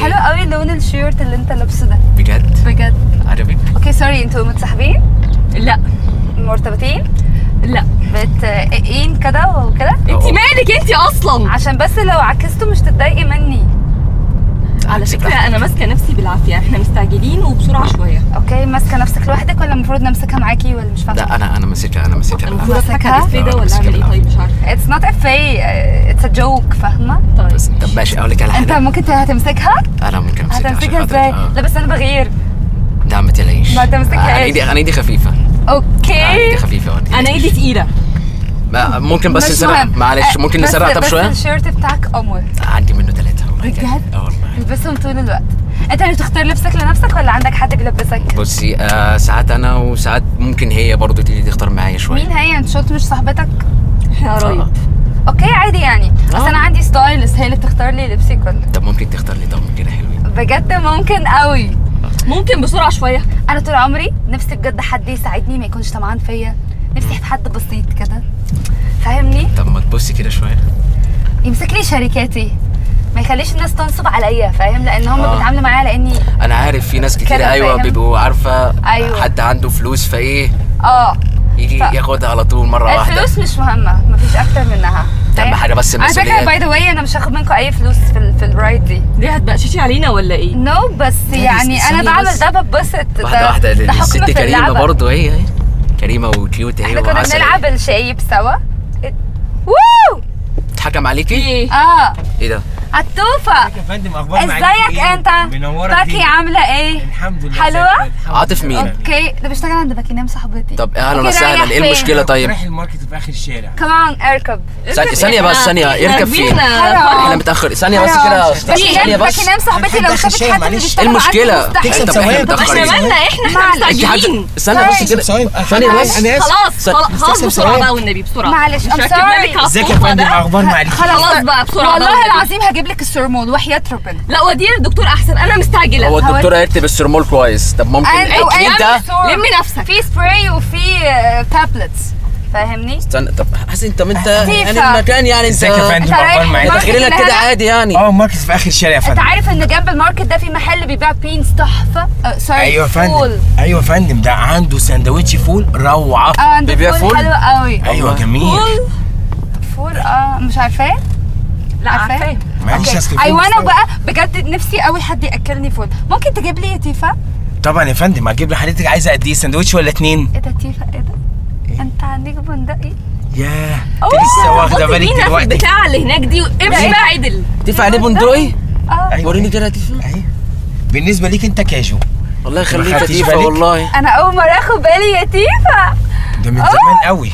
حلو قوي لون الشيرت اللي انت لابسه ده بجد بجد. عربي. اوكي سوري انتوا متصاحبين؟ لا. مرتبطين؟ لا. متفقين كده وكده؟ انت مالك انت اصلا؟ عشان بس لو عكستوا مش تتضايقي مني. على فكره انا ماسكه نفسي بالعافيه، احنا مستعجلين وبسرعه شويه. اوكي ماسكه نفسك لوحدك ولا المفروض نمسكها معاكي ولا مش فاهمه؟ لا انا انا ماسكها انا ماسكها. المفروض اسحبها الافيه ده ولا اعمل ايه؟ طيب مش عارفه. اتس نوت افيه اتس ا جوك فاهمه؟ طيب طب ماشي اقول لك على حاجه. انت ممكن هتمسكها؟ انا ممكن امسكها. هتمسكها ازاي؟ لا بس انا بغير. لا ما تقلقيش. ما تمسكهاش. انا ايدي انا ايدي خفيفه. اوكي. انا ايدي خفيفه. انا ايدي تقيله. ممكن بس نسرع معلش ممكن نسرع طب شويه. بس الشيرت بتاعك قمر. عندي منه ثلاثه والله بجد؟ اه والله. بلبسهم طول الوقت. انت اللي بتختار لبسك لنفسك ولا عندك حد بيلبسك؟ بصي آه ساعات انا وساعات ممكن هي برضه تيجي تختار معايا شويه. مين هي؟ انت شفت مش صاحبتك؟ احنا قرايب. آه. اوكي عادي يعني بس آه. انا عندي ستايلست هي اللي بتختار لي لبسي كله. طب ممكن تختار لي طقم كده حلوين؟ بجد ممكن قوي. ممكن بسرعه شويه. انا طول عمري نفسي بجد حد يساعدني ما يكونش طمعان فيا. نفسي في حد بسيط كده فاهمني؟ طب ما تبصي كده شويه. يمسك لي شركاتي ما يخليش الناس تنصب عليا فاهم؟ لان هم آه. بيتعاملوا معايا لاني انا عارف في ناس كتير ايوه بيبقوا عارفه. أيوة. حد عنده فلوس فايه اه يجي ف... ياخدها على طول مره واحده. الفلوس مش مهمه مفيش اكتر منها. اهم حاجه بس المسؤوليه. على فكره باي ذا واي انا مش هاخد منكم اي فلوس في ال... في الرايد دي. ليه هتبقششي علينا ولا ايه؟ نو no, بس يعني انا بعمل ده ببسط. واحده واحده الست كريمه برضه هي كريمه وكيوت اهي. احنا كنا بنلعب الشايب سوا. ووو اتحكم عليكي؟ ايه؟ اه ايه ده؟ عطوفه ازيك يا فندم اخبار معاكي ازيك انت؟ باكي عامله ايه؟ الحمد لله حلوه؟ عاطف مين؟ اوكي ده بيشتغل عند باكي نام صاحبتي. طب اهلا وسهلا. ايه المشكله طيب؟ رايح الماركت في اخر الشارع. كمان اركب. ثانيه بس ثانيه اركب فين؟ احنا متاخر ثانيه بس كده. ثانيه بس باكي نام صاحبتي لو شافت حد بيشتغل المشكله. طب احنا متاخرين احنا مستعجلين. استنى بس كده ثانيه بس. خلاص خلاص بسرعه بقى والنبي بسرعه. معلش ام سوري. ازيك يا فندم اخبار معاكي؟ خلاص بقى بسرعه والله العظيم هجيب لك السرمول وحياه ربنا. لا ودي الدكتور احسن انا مستعجله. هو الدكتور هيكتب السرمول كويس. طب ممكن انت لمي نفسك في سبراي وفي تابلتس فاهمني؟ استنى، طب حسن انت انت انا المكان يعني انت انت داخل لك كده عادي يعني. اه ماركت في اخر الشارع يا فندم. انت عارف ان جنب الماركت ده في محل بيبيع بينز تحفه. أه سوري، ايوه فندم، ايوه فندم، ده عنده ساندوتش فول روعه. اه عنده بيبيع فول حلو قوي. ايوه جميل. فول فول اه مش عارفاه؟ لا عارفاه. معلش اسكت. ايوه انا بقى بجد نفسي قوي حد ياكلني فول. ممكن تجيب لي تيفا؟ طبعا يا فندم هجيب لي. حضرتك عايزه قد ايه، ساندوتش ولا اتنين؟ ايه ده تيفا، ايه ده؟ انت عندك بندقي؟ ياه انت لسه واخده بالك دلوقتي البتاعه اللي هناك دي امشي بقى عدل. تيفا عليه بندقي؟ اه وريني كده يا تيفا. ايوه بالنسبه ليك انت كاجو. والله يخليك يا تيفا، والله انا اول مره اخد بالي يا تيفا، ده من زمان قوي.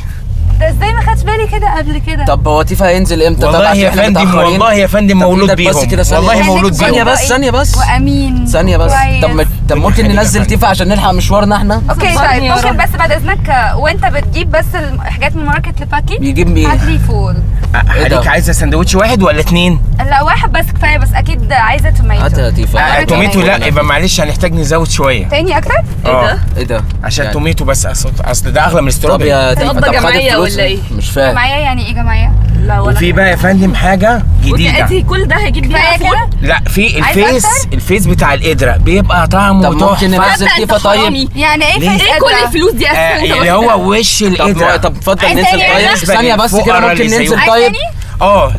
ده ازاي ما خدش بالي كده قبل كده؟ طب هو تيفا هينزل امتى؟ والله يا فندم، والله يا فندم مولود بيهم، والله مولود بيهم. ثانيه بس، ثانيه بس وامين، ثانيه بس. طب طب ممكن ننزل تيفا عشان نلحق مشوارنا احنا؟ اوكي طيب ممكن، بس بعد اذنك وانت بتجيب بس الحاجات من ماركت لباكي بيجيب مين؟ هات لي فول. حضرتك عايزه سندوتش واحد ولا اتنين؟ لا واحد بس كفايه، بس اكيد عايزه توميتو. هات يا تيفا توميتو. لا يبقى معلش هنحتاج نزود شويه تاني اكتر؟ ايه ده؟ ايه ده؟ عشان توميتو بس، اصل ده اغلى من الاستروبري. طب يا مش فاهم جمعيه يعني ايه جمعيه؟ لا ولا. وفي بقى يا فندم حاجه جديده، انت كل ده هيجيب بيها فول؟ لا في الفيس، الفيس بتاع القدره بيبقى طعمه تحفه. طب ممكن ننزل كيفه؟ طيب يعني ايه فيس القدره؟ كل الفلوس دي اساسا اللي هو وش القدره. طب اتفضل ننزل. طيب ثانيه بس كده ممكن ننزل. طيب اه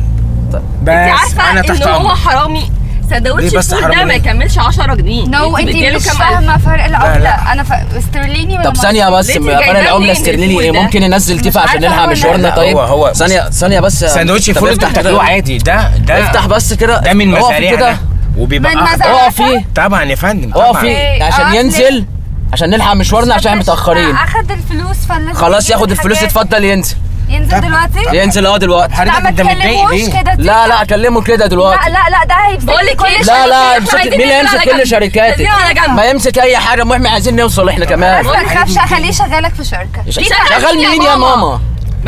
بس انا تحت امرك. هو حرامي سندوتش الفول ده ما يكملش عشرة جنيه. نو انت مش فاهمه فرق العمله. انا ف... استرليني ولا طب ثانيه بس، فرق العمله استرليني. ممكن ننزل تيفا عشان نلحق مشوارنا. طيب هو ثانيه ثانيه بس. سندوتش الفول بتاكلوه عادي؟ ده ده افتح بس كده، ده من مزارعنا وبيبقى اقف فيه طبعا يا فندم، اقف فيه عشان ينزل عشان نلحق مشوارنا عشان متاخرين. اخد الفلوس فلازم خلاص ياخد الفلوس. اتفضل ينزل. ينزل دلوقتي؟ ينزل اه دلوقتي. حضرتك انت متضايق؟ لا لا اكلمه كده دلوقتي. لا لا لا ده هيبقى كل. لا لا مين اللي هيمسك كل شركاتك؟ ما يمسك اي حاجه، المهم عايزين نوصل احنا كمان. ما تخافش اخليه يشغلك في شركه. شغال مين يا ماما؟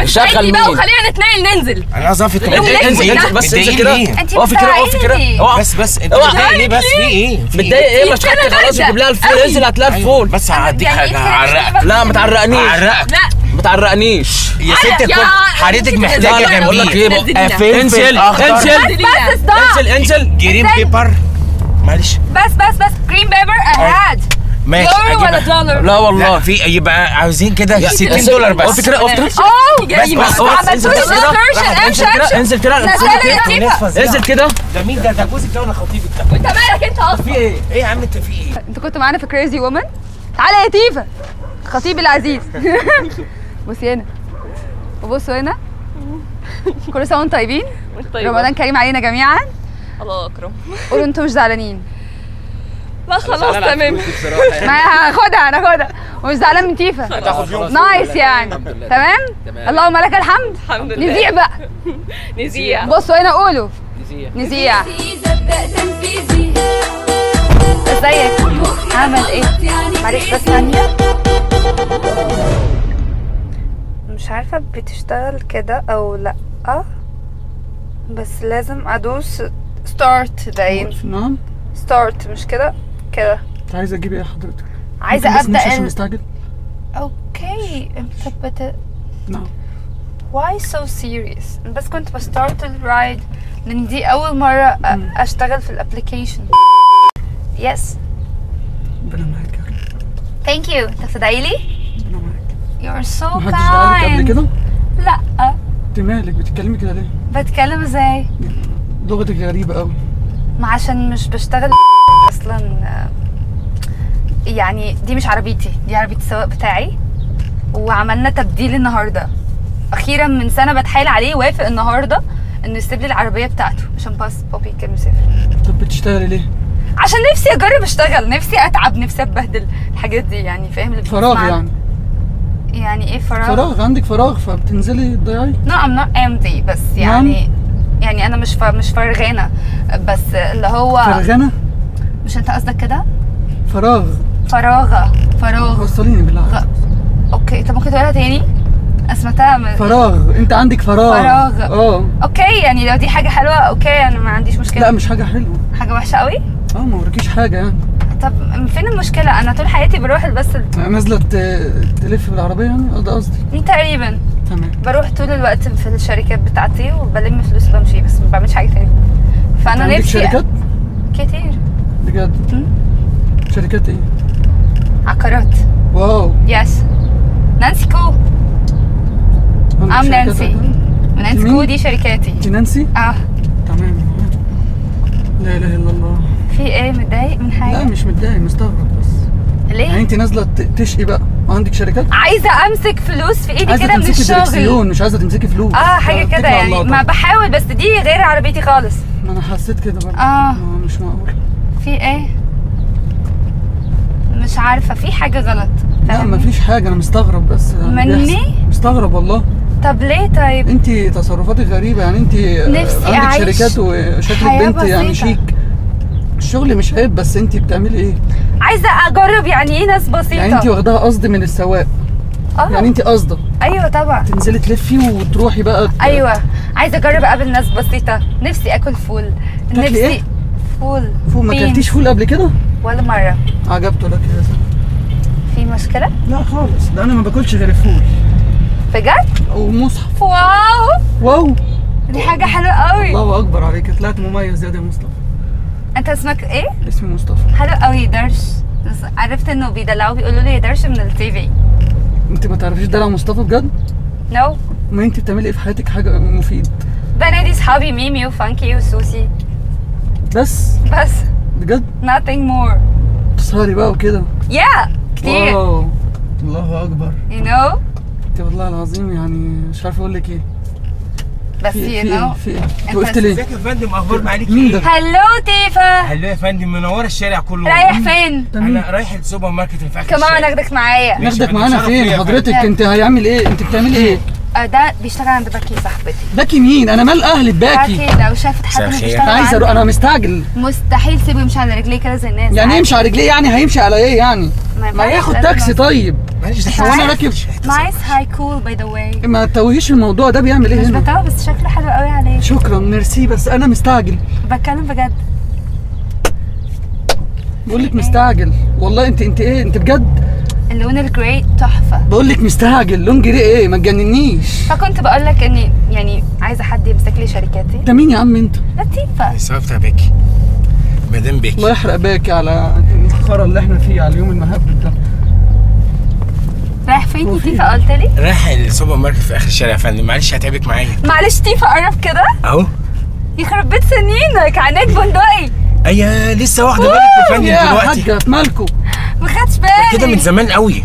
شغال مين؟ خلينا نتنقل ننزل. انا عايز اقف. انزل انزل بس، انزل كده اقفي كده اقفي كده بس بس. انت متضايق ليه بس؟ في ايه؟ متضايق ايه؟ مش حاجه خلاص جيب لها الفول. انزل هات لها الفول بس. هعديك حاجه هعرقك. لا ما تعرقنيش. لا ما تعرقنيش يا ستي. كل حضرتك محتاجه جنبيه. انزل انزل انزل انزل. جرين بيبر معلش بس بس بس. جرين بيبر اهاد ماشي. ولا دولار؟ لا والله. في يبقى عاوزين كده ستين دولار بس. قلت كده قلت كده بس بس. انزل كده انزل كده انزل كده. ده مين ده؟ ده جوزك ده ولا خطيبك ده؟ وانت مالك انت اصلا؟ في ايه؟ ايه يا عم انت في ايه؟ انت كنت معانا في كريزي وومن. تعالى يا تيفا خطيبي العزيز. بصي هنا وبصوا هنا. كل سنه وانتم طيبين. رمضان كريم علينا جميعا. الله اكرم. قولوا انتم مش زعلانين. لا خلاص تمام. ما هاخدها انا هاخدها ومش زعلان من تيفا. نايس يعني. تمام اللهم لك الحمد. الحمد لله. نذيع بقى. نذيع. بصوا هنا قولوا نذيع. نذيع. ازيك؟ عمل ايه؟ معلش بس ثانيه. مش عارفة بتشتغل كده او لأ، بس لازم ادوس ستارت. باين نعم ستارت مش كده كده. انت عايزة تجيبي ايه حضرتك؟ عايزة ابدأ عشان مستعجل. اوكي مثبتة. نعم. واي سو سيريس؟ بس كنت بستارت الرايد لان دي اول مرة اشتغل في الابلكيشن. يس ربنا معاك يا رب. ثانك يو. انت بتدعي لي؟ You're so kind. محدش دعالك قبل كده؟ لأ. انت مالك بتتكلمي كده ليه؟ بتكلم ازاي؟ لغتك غريبة قوي. ما عشان مش بشتغل اصلا يعني. دي مش عربيتي، دي عربية السواق بتاعي، وعملنا تبديل النهارده أخيرا. من سنة بتحايل عليه وافق النهارده إنه يسيب لي العربية بتاعته عشان باص بابي كان مسافر. طب بتشتغلي ليه؟ عشان نفسي أجرب أشتغل، نفسي أتعب، نفسي أتبهدل الحاجات دي يعني. فاهم اللي بتسمعني؟ فراغ يعني. يعني ايه فراغ؟ فراغ عندك فراغ فبتنزلي تضيعي. نعم نوت امتي بس يعني. يعني انا مش مش فرغانه بس اللي هو فرغانه. مش انت قصدك كده؟ فراغ فراغه فراغ. وصليني بالله. اوكي طب ممكن تقولها تاني؟ اسمعتها. فراغ. انت عندك فراغ. فراغ اه اوكي. يعني لو دي حاجه حلوه اوكي انا ما عنديش مشكله. لا مش حاجه حلوه. حاجه وحشه قوي؟ اه ما وريكيش حاجه يعني. طب فين المشكله؟ انا طول حياتي بروح البث ده. نازله تلف بالعربيه يعني؟ ده قصدي تقريبا. تمام. بروح طول الوقت في الشركات بتاعتي وبلم فلوس بمشي، بس ما بعملش حاجه تاني. فانا نفسي شركات كتير بجد. شركات ايه؟ عقارات. واو. يس. نانسي كو. ام نانسي. نانسي كودي شركاتي. دي نانسي؟ اه. تمام. لا اله الا الله. في ايه؟ متضايق من حاجه؟ لا مش متضايق، مستغرب بس. ليه؟ يعني انت نازله تشقي بقى وعندك شركات؟ عايزه امسك فلوس في ايدي كده من الشغل. عايزه تمسكي، مش عايزه تمسكي فلوس. اه حاجه كده يعني. ما بحاول، بس دي غير عربيتي خالص. ما انا حسيت كده برضه. اه. مش معقول. في ايه؟ مش عارفه، في حاجه غلط. لا مفيش حاجه، انا مستغرب بس. مني؟ مستغرب والله. طب ليه طيب؟ انت تصرفاتك غريبه يعني. انت عندك شركات وشكلك بنت يعني شيك. الشغل مش عيب، بس انت بتعملي ايه؟ عايزه اجرب يعني ايه ناس بسيطه. يعني انت واخداها قصد من السواق. اه يعني انت قصده. ايوه طبعا. تنزلي تلفي وتروحي بقى. ايوه عايزه اجرب اقابل ناس بسيطه. نفسي اكل فول. نفسي ايه؟ فول. فول ما اكلتيش فول قبل كده؟ ولا مره. عجبته لك يا زلمه. في مشكله؟ لا خالص، ده انا ما باكلش غير الفول. بجد؟ ومصحف. واو واو، دي حاجه حلوه قوي. الله اكبر عليك، طلعت مميز يا مصطفى. انت اسمك ايه؟ اسمي مصطفى. حلو قوي. درش، عرفت انه بيدلعوا بيقولوا لي درش من التي في. انت ما تعرفيش دلع مصطفى بجد؟ نو no. ما انت بتعملي ايه في حياتك حاجه مفيد؟ بنادي اصحابي ميمي وفانكي وسوسي بس. بس بجد؟ nothing more. تسهري بقى وكده؟ yeah كتير. واو الله اكبر. you know انت والله العظيم يعني مش عارف اقول لك ايه. بس you know في ايه؟ انت وقفت ليه؟ ازيك يا فندم، اخبار عليك ايه؟ هلو تيفا. هلو يا فندم، منوره الشارع كله. رايح فين؟ انا رايح السوبر ماركت اللي في اخر الشارع. كمان ناخدك معايا. ناخدك معانا فين حضرتك؟ انت هيعمل ايه؟ انت بتعمل ايه؟ ده بيشتغل عند باكي صاحبتي. باكي مين؟ انا مال اهل باكي. باكي لو شافت حد مش بيشتغل عايزه اروح. انا مستعجل. مستحيل سيبه يمشي على رجليه كده زي الناس. يعني يمشي على رجليه؟ يعني هيمشي على ايه يعني؟ ما ياخد تاكسي. طيب معلش، هو انا راكب نايس هاي كول باي ذا واي. ما تتوهيش الموضوع ده بيعمل ايه هنا؟ مش بتوه، بس شكله حلو قوي عليك. شكرا ميرسي، بس انا مستعجل. بتكلم بجد. بقول لك مستعجل والله. انت انت ايه انت بجد؟ اللون الجراي تحفه. بقول لك مستعجل. لون جراي ايه؟ ما تجننيش. فكنت بقول لك اني يعني عايزه حد يمسك لي شركاتي. انت مين يا عم انت؟ لطيفه. السبب بتاع باكي، مدام باكي. الله يحرق باكي على الخرا اللي احنا فيه، على اليوم المهبل ده. رايح فين تيفا قلت لي؟ رايح السوبر ماركت في اخر الشارع يا فندم. معلش هتعبك معايا. معلش تيفا قرب كده. اهو. يخرب بيت سنينك، عينيك بندقي. ايوه لسه واخده بالك يا فندم دلوقتي. يا حاجه مالكوا؟ ما خدتش بالي كده من زمان قوي.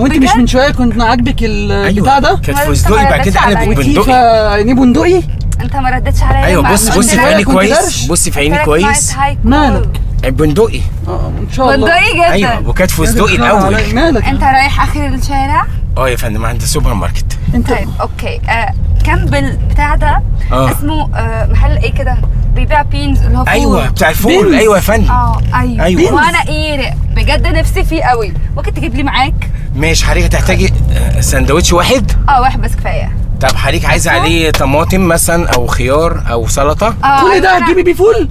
هو انت مش من شويه كنت عاجبك البتاع ده؟ ايوه كانت فستقي بقى كده قلبت بندقي. عينيه بندقي؟ انت ما ردتش عليا. ايوه بصي بصي في عيني كويس. بصي في عيني كويس. مالك؟ بندقي. اه ان شاء الله. بندقي جدا. ايوه وكانت فستقي الاول. مالك؟ انت رايح اخر الشارع؟ اه يا فندم عند السوبر ماركت. طيب اوكي. آه كان بالبتاع ده اسمه آه محل ايه كده؟ بيبيع بينز اللي هو فول. ايوه بتاع الفول. ايوه يا فندم. اه ايوه, أيوة. وانا ايه بجد نفسي فيه قوي. ممكن تجيب لي معاك؟ ماشي حضرتك. هتحتاجي سندوتش واحد؟ اه واحد بس كفايه. طب حضرتك عايزه عليه طماطم مثلا او خيار او سلطه؟ كل ده هتجيبي بيه فول؟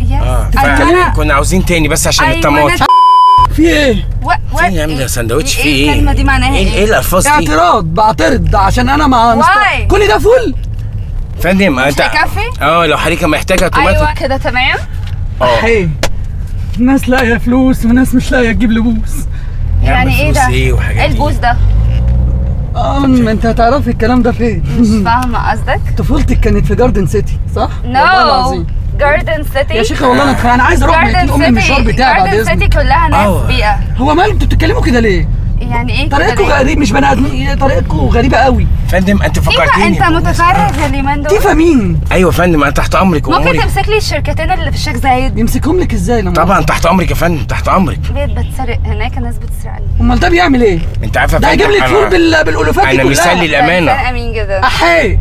يس. اه كنا عاوزين تاني بس عشان أيوة الطماطم. في ايه؟ و... و... فين يا عم ده سندوتش؟ في ايه؟ الكلمه دي معناها ايه؟ ايه الالفاظ دي؟ اعتراض. بعترض عشان انا مع مستر... كل ده فول؟ فندم انت هيكفي؟ اه لو حضرتك محتاجه طماطم. ايوه كده تمام؟ اه. ناس لاقيه فلوس وناس مش لاقيه تجيب لبوس. يعني ايه ده؟ ايه البوس ده؟ اه ما انت هتعرفي الكلام ده فين؟ مش فاهمه قصدك؟ طفولتك كانت في جاردن سيتي صح؟ نو والله العظيم. جاردن سيتي يا شيخه والله انا انا عايز اروح من الام المشوار بتاعي بعد اذنك. جاردن سيتي كلها ناس بيئه. هو مالكم انتوا بتتكلموا كده ليه؟ يعني ايه كده؟ طريقتكم غريب، مش بني ادمين، طريقتكم غريبه قوي. فندم انت فكرتيني. انت متفرغ اليومين دول. تيفا مين؟ ايوه فندم انا تحت امرك وامورك. ممكن تمسك لي الشركتين اللي في الشيخ زايد؟ يمسكهم لك ازاي لما؟ طبعا تحت امرك يا فندم، تحت امرك. بيت بتسرق هناك، الناس بتسرقني. امال ده بيعمل ايه؟ انت عارفه يا فندم ده هيجيب لك فول بالالوفات دي كلها. انا مستني الامانه. انا امين جدا. احي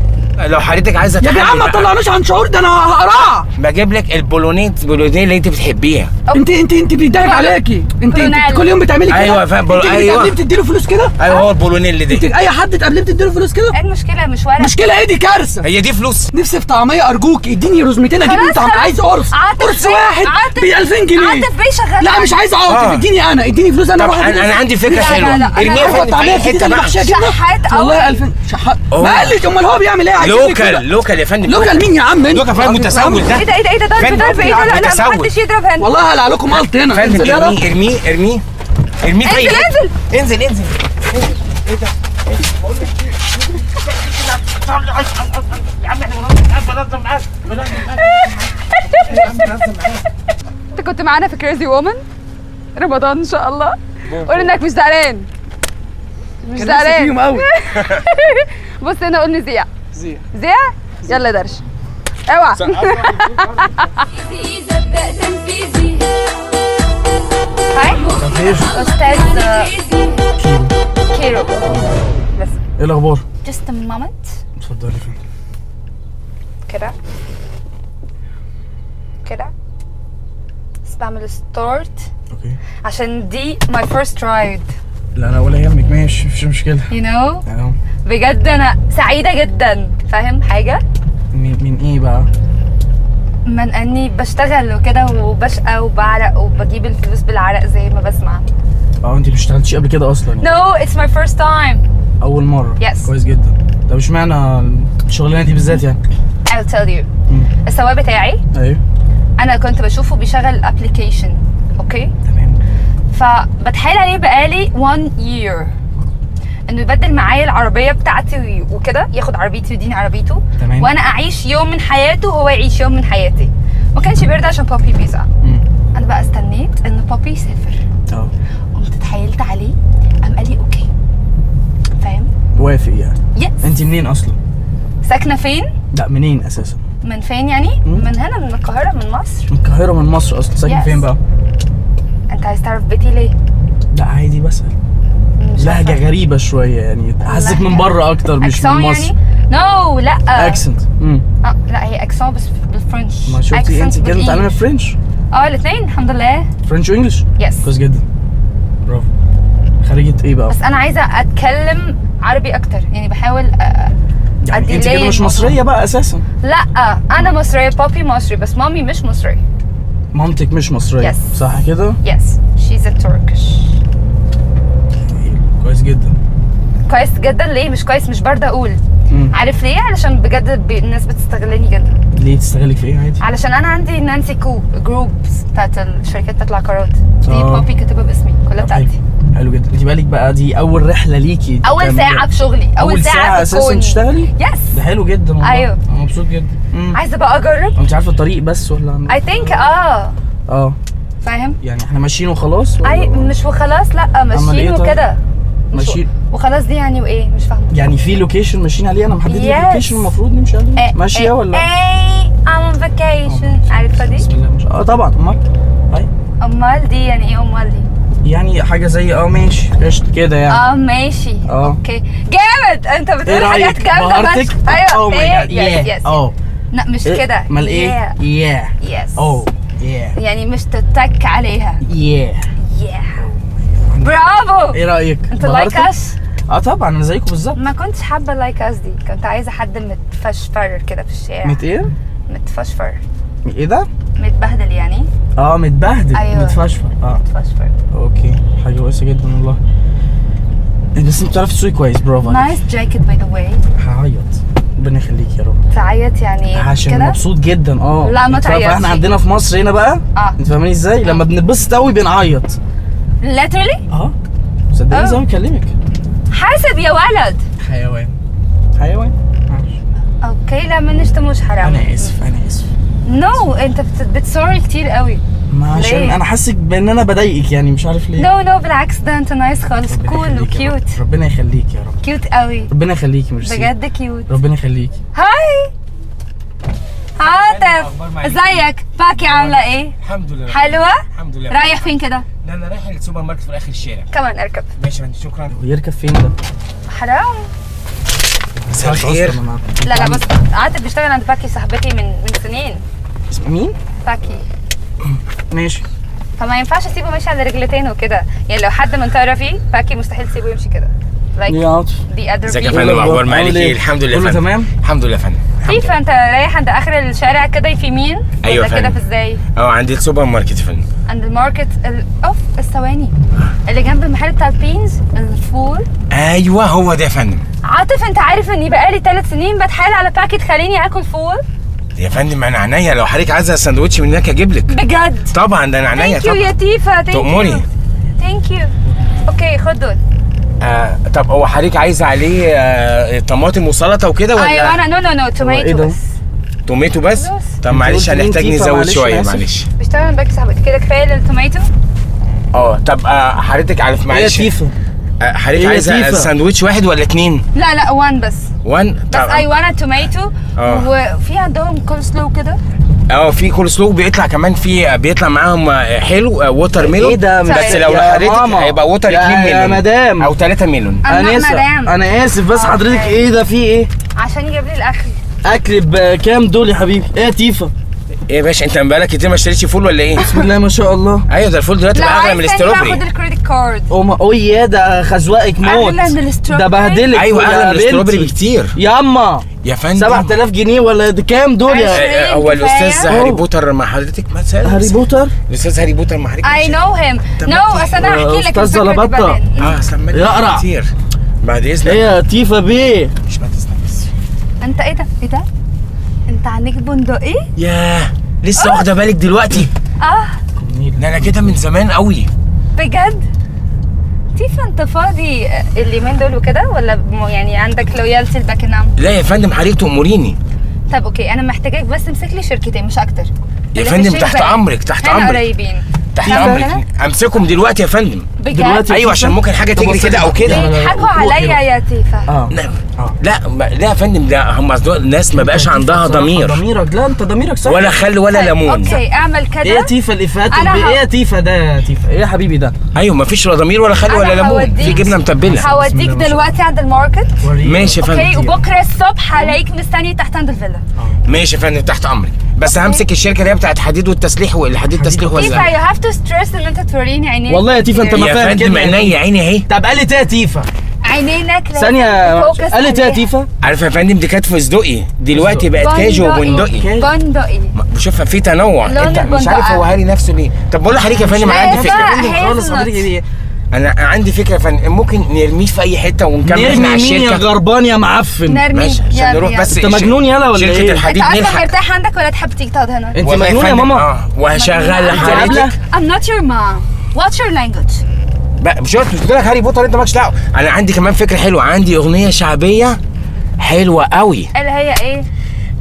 لو حضرتك عايزه يا جدعان ما تطلعناش عن شعور ده، انا هقراها. بجيب لك البولونيت بولونيه اللي انت بتحبيها. انت انت انت بيضايق عليكي، انت, انت كل يوم بتعملي كده. ايوه فاهم. بول... ايوه انت بتديله فلوس كده. ايوه هو البولونيه اللي دي اي حد تقابليه بتديله فلوس كده. ايه المشكله؟ مش ورق مشكله، ايه دي كارثه. هي دي فلوس. نفسي في طعميه ارجوك، اديني رزمتين اجيب انت. عايز قرص؟ قرص واحد ب ألفين جنيه. عاطف بيه شغال. لا مش عايز عاطف، اديني انا، اديني فلوس انا اروح. انا عندي فكره حلوه، ارميها في حته وحشه كده. والله ألفين شحات مالك. امال هو بيعمل ايه؟ لوكال لوكال يا فندم. لوكال مين يا عم؟ لوكال فاهم متسول ده. ايه ده ايه ده ايه ده ضرب ضرب ايه ده؟ لا لا محدش يضرب هنا والله. هلا عليكم قلط هنا. انزل ارميه ارميه ارميه ارميه. انزل انزل انزل انزل. ايه ده؟ بقول لك ايه يا عم، احنا بننظم معاك بننظم معاك يا عم، بننظم معاك. انت كنت معانا في كريزي وومن رمضان ان شاء الله، قول انك مش زعلان. مش زعلان فيهم قوي. بص هنا قول لي زيع زيع زيع. يلا درش اوعى. هاي استاذ كيرو. بس ايه الاخبار؟ جست مامت. اتفضلي فين كده كده. بس بعمل ستارت اوكي عشان دي ماي فيرست رايد. لا انا ولا يهمك، ماشي مفيش مشكله. يو نو بجد انا سعيده جدا. فاهم حاجه من, من ايه بقى؟ من اني بشتغل وكده وبشقى وبعرق وبجيب الفلوس بالعرق زي ما بسمع. اه انت ما اشتغلتيش قبل كده اصلا؟ نو اتس ماي فيرست تايم. اول مره؟ يس yes. كويس جدا. طب اشمعنى الشغلانه دي بالذات يعني؟ I'll tell you. السواق بتاعي ايوه انا كنت بشوفه بيشغل ابلكيشن اوكي تمام، فبتحايل عليه بقالي وان يير انه يبدل معايا العربيه بتاعتي وكده، ياخد عربيتي ويديني عربيته تمام، وانا اعيش يوم من حياته وهو يعيش يوم من حياتي. ما كانش بيرضى عشان بابي بيزعل. انا بقى استنيت ان بابي يسافر اه، قمت اتحايلت عليه قام قال لي اوكي. فاهم؟ وافق يعني؟ يس. انت منين اصلا؟ ساكنه فين؟ لا منين اساسا؟ من فين يعني؟ مم. من هنا، من القاهره، من مصر. من القاهره من مصر اصلا. ساكنه فين بقى؟ انت عايز تعرف بيتي ليه؟ لا عادي بسأل. لهجة غريبة شوية يعني، حاسك من بره أكتر مش من مصر. يعني؟ نو لا اكسنت. امم اه لا هي اكسنت بس بالفرنش. ما شفتي انت كده بتتعلمي فرنش؟ اه الاثنين الحمد لله. فرنش وانجلش؟ يس. كويس جدا برافو. خريجة ايه بقى؟ بس أنا عايزة أتكلم عربي أكتر يعني، بحاول أ... يعني انت كده مش مصرية بقى أساسا؟ لا أنا مصرية، بابي مصري بس مامي مش مصرية. مامتك مش مصرية yes. صح كده؟ يس شيز ا تركش. كويس جدا. كويس جدا ليه؟ مش كويس مش برضه اقول. مم. عارف ليه؟ علشان بجد ب... الناس بتستغلني جدا. ليه بتستغلك في ايه عادي؟ علشان انا عندي نانسي كو جروبس بتاعت الشركات بتاعت العقارات دي آه. بابي كاتبها باسمي كلها بتاعتي. حلو جدا. انت بالك بقى دي اول رحله ليكي؟ اول ساعه في شغلي، اول, أول ساعه, ساعة اساسا تشتغلي؟ يس ده حلو جدا والله. ايوه انا مبسوط جدا. مم. عايزه بقى اجرب. انت عارفه الطريق بس ولا اي ثينك اه اه فاهم؟ يعني احنا ماشيين وخلاص ولا اي مش وخلاص؟ لا ماشيين وكده ماشيين وخلاص. دي يعني وايه؟ مش فاهمه. يعني في لوكيشن ماشيين عليه؟ انا محدد اللوكيشن المفروض نمشي عليه. ماشيه ولا اي ام فيكيشن؟ عارفه دي؟ بسم الله ما شاء الله. اه طبعا. امال اي امال دي يعني ايه؟ امال دي يعني حاجه زي اه ماشي قشطه كده يعني اه ماشي أوه. اوكي جامد. انت بتقول حاجات جامده بس. ايوه ايه اه لا مش كده. امال ايه؟ ياه يس اوه ياه يعني مش تتك عليها. ياه ياه برافو. ايه رايك؟ انت لايك اس؟ اه طبعا انا زيكم بالظبط. ما كنتش حابه لايك اس دي، كنت عايزه حد متفشفر كده في الشارع. مت ايه؟ متفشفر. ايه ده؟ متبهدل يعني؟ اه متبهدل. أيوة. متفشفر. اه متفشفر. اوكي حاجه كويسه جدا والله. بس انت بتعرفي تسوقي كويس برافو عليكي. نايس جاكيت باي ذا واي. هعيط ربنا يخليكي يا رب. تعيط يعني كده؟ عشان مبسوط جدا اه. لا ما تعيطش. احنا عندنا في مصر هنا بقى اه انت فاهماني ازاي؟ لما بنتبسط قوي بنعيط. ليترلي؟ اه صدقني زي ما بكلمك. حاسب يا ولد. حيوان حيوان معلش. اوكي لا ما نشتموش حرام. انا اسف انا اسف. نو no, انت بتسوري كتير قوي. ما عشان انا حاسك بان انا بضايقك يعني مش عارف ليه. نو no, نو no, بالعكس ده انت نايس خالص. كول وكيوت. ربنا يخليك يا رب. كيوت قوي. ربنا يخليكي. ميرسي بجد كيوت. ربنا يخليك. هاي عاطف ازيك؟ باكي عامله ايه؟ الحمد لله. حلوه؟ الحمد لله. رايح فين كده؟ لا انا رايح للسوبر ماركت في اخر الشارع. كمان اركب. ماشي يا فندم شكرا. يركب فين ده؟ حرام مساء الخير. لا لا بس قعدت بشتغل عند باكي صاحبتي من من سنين. مين؟ باكي. ماشي. فما ينفعش اسيبه ماشي على رجلتين وكده، يعني لو حد من طرفي باكي مستحيل تسيبه يمشي كده. لايك دي ادر. ازيك يا فندم، اخبار مالك ايه؟ الحمد لله كله تمام؟ الحمد لله يا فندم. كيف فانت رايح عند اخر الشارع كده في يمين؟ ايوه كده في ازاي؟ اه عند السوبر ماركت يا فندم. عند الماركت اوف الثواني اللي جنب المحل بتاع البينز الفول. ايوه هو ده يا فندم. عاطف انت عارف اني بقالي ثلاث سنين بتحايل على باكيت خليني اكل فول؟ يا فندم انا عينيا، لو حضرتك عايزه سندوتش من هناك اجيب لك. بجد؟ طبعا ده انا عينيا. ثانك يو يا تيفا، ثانك يو. تؤمري. ثانك يو. اوكي خد دول. آه طب هو حضرتك عايزه عليه آه طماطم وسلطه وكده ولا؟ ايوه انا نو نو نو توميتو بس. توميتو بس؟ طب معلش هنحتاج نزود شويه معلش. بشتغل باكي صاحبتي كده كفايه التوميتو؟ اه طب آه حضرتك عارف معلش. يا تيفا حضرتك عايزه ساندوتش واحد ولا اتنين؟ لا لا وان بس. وان؟ بس ايوه انا توميتو وفي عندهم كول سلو كده؟ اه في كول سلو بيطلع كمان، في بيطلع معاهم حلو ووتر ميلون. ايه ده بس لو حضرتك هيبقى ووتر اتنين ميلون يا مدام او تلاتة ميلون. انا اسف انا اسف بس حضرتك ايه ده في ايه؟ عشان يجيب لي الاكل. اكل بكام دول يا حبيبي؟ ايه يا تيفا؟ ايه يا باشا انت بقالك كتير ما اشتريتش فول ولا ايه؟ بسم الله ما شاء الله. ايوه ده الفول دلوقتي بقى اغلى من الاستروبري. لا عايز تاني باخد الكريدت كارد. اوه يا ده خزوقك موت. اغلى من الاستروبري. ده بهدلك. ايوه اغلى من الاستروبري بكتير. ياما يا فندم سبعة آلاف جنيه ولا كام دول يا؟ هو الاستاذ هاري بوتر مع حضرتك مثلا؟ هاري بوتر؟ الاستاذ هاري بوتر مع حضرتك؟ اي نو هيم. نو اصل انا هحكي لك استاذ زلبطه. اه سمعت كتير. بعد اذنك. ايه يا تيفا بيه؟ مش بعد اذنك بس. انت ايه ده؟ ايه ده؟ انت عندك بندقي؟ ياه لسه واخده بالك دلوقتي؟ اه ده انا كده من زمان قوي بجد؟ تيفا انت فاضي اليومين دول وكده ولا يعني عندك لويالتي الباكنام؟ لا يا فندم حضرتك تأمريني. طب اوكي انا محتاجاك بس امسك لي شركتين مش اكتر يا فندم. تحت امرك تحت امرك. احنا قريبين تحت امرك. امسكهم دلوقتي يا فندم بجد؟ ايوه عشان ممكن حاجه تجري كده او كده. بيضحكوا عليا يا تيفا. اه لا لا يا فندم ده هم ناس ما بقاش عندها ضمير. ضميرك لا انت ضميرك صح. ولا خل ولا ليمون. اوكي اعمل كده. ايه يا تيفا الافيهات ايه يا تيفا ده يا تيفا؟ ايه يا حبيبي ده؟ ايوه ما فيش لا ضمير ولا خل ولا ليمون. في جبنه متبله. هوديك دلوقتي عند الماركت ماشي يا فندم. اوكي وبكره الصبح هلاقيك مستني تحت عند الفيلا. ماشي يا فندم تحت امرك. بس همسك الشركه اللي هي بتاعت حديد والتسليح والحديد التسليح ولا تيفا. يو هاف تو ستريس ان انت توريني عينيك. والله يا تيفا انت ما فاهم كده. عيني عيني اهي. طب قالت ايه يا تيفا؟ عينينك ثانية قالت ايه يا تيفا؟ عارفة يا فندم دي كانت فستقي دلوقتي بقت كاجو وبندقي. بندقي بشوفها في تنوع. انت مش عارف هو هاري نفسه ليه. طب بقول لحضرتك يا فندم انا عندي فكرة خالص. حضرتك ايه؟ انا عندي فكرة يا فندم ممكن نرميه في أي حتة ونكمل احنا على الشركة. نرمي مين يا غربان يا معفن؟ نرمي عشان نروح بس. أنت مجنون يلا ولا إيه؟ شركة الحديد نلحق. أنت أصلا مرتاح عندك ولا تحب تيجي تقعد هنا؟ أنت مجنون يا ماما؟ اه وهشغل لحضرتك. I'm not your mom. What's your language؟ مش قلت لك هاري بوتر انت مالكش دعوه. انا عندي كمان فكره حلوه. عندي اغنيه شعبيه حلوه قوي اللي هي ايه؟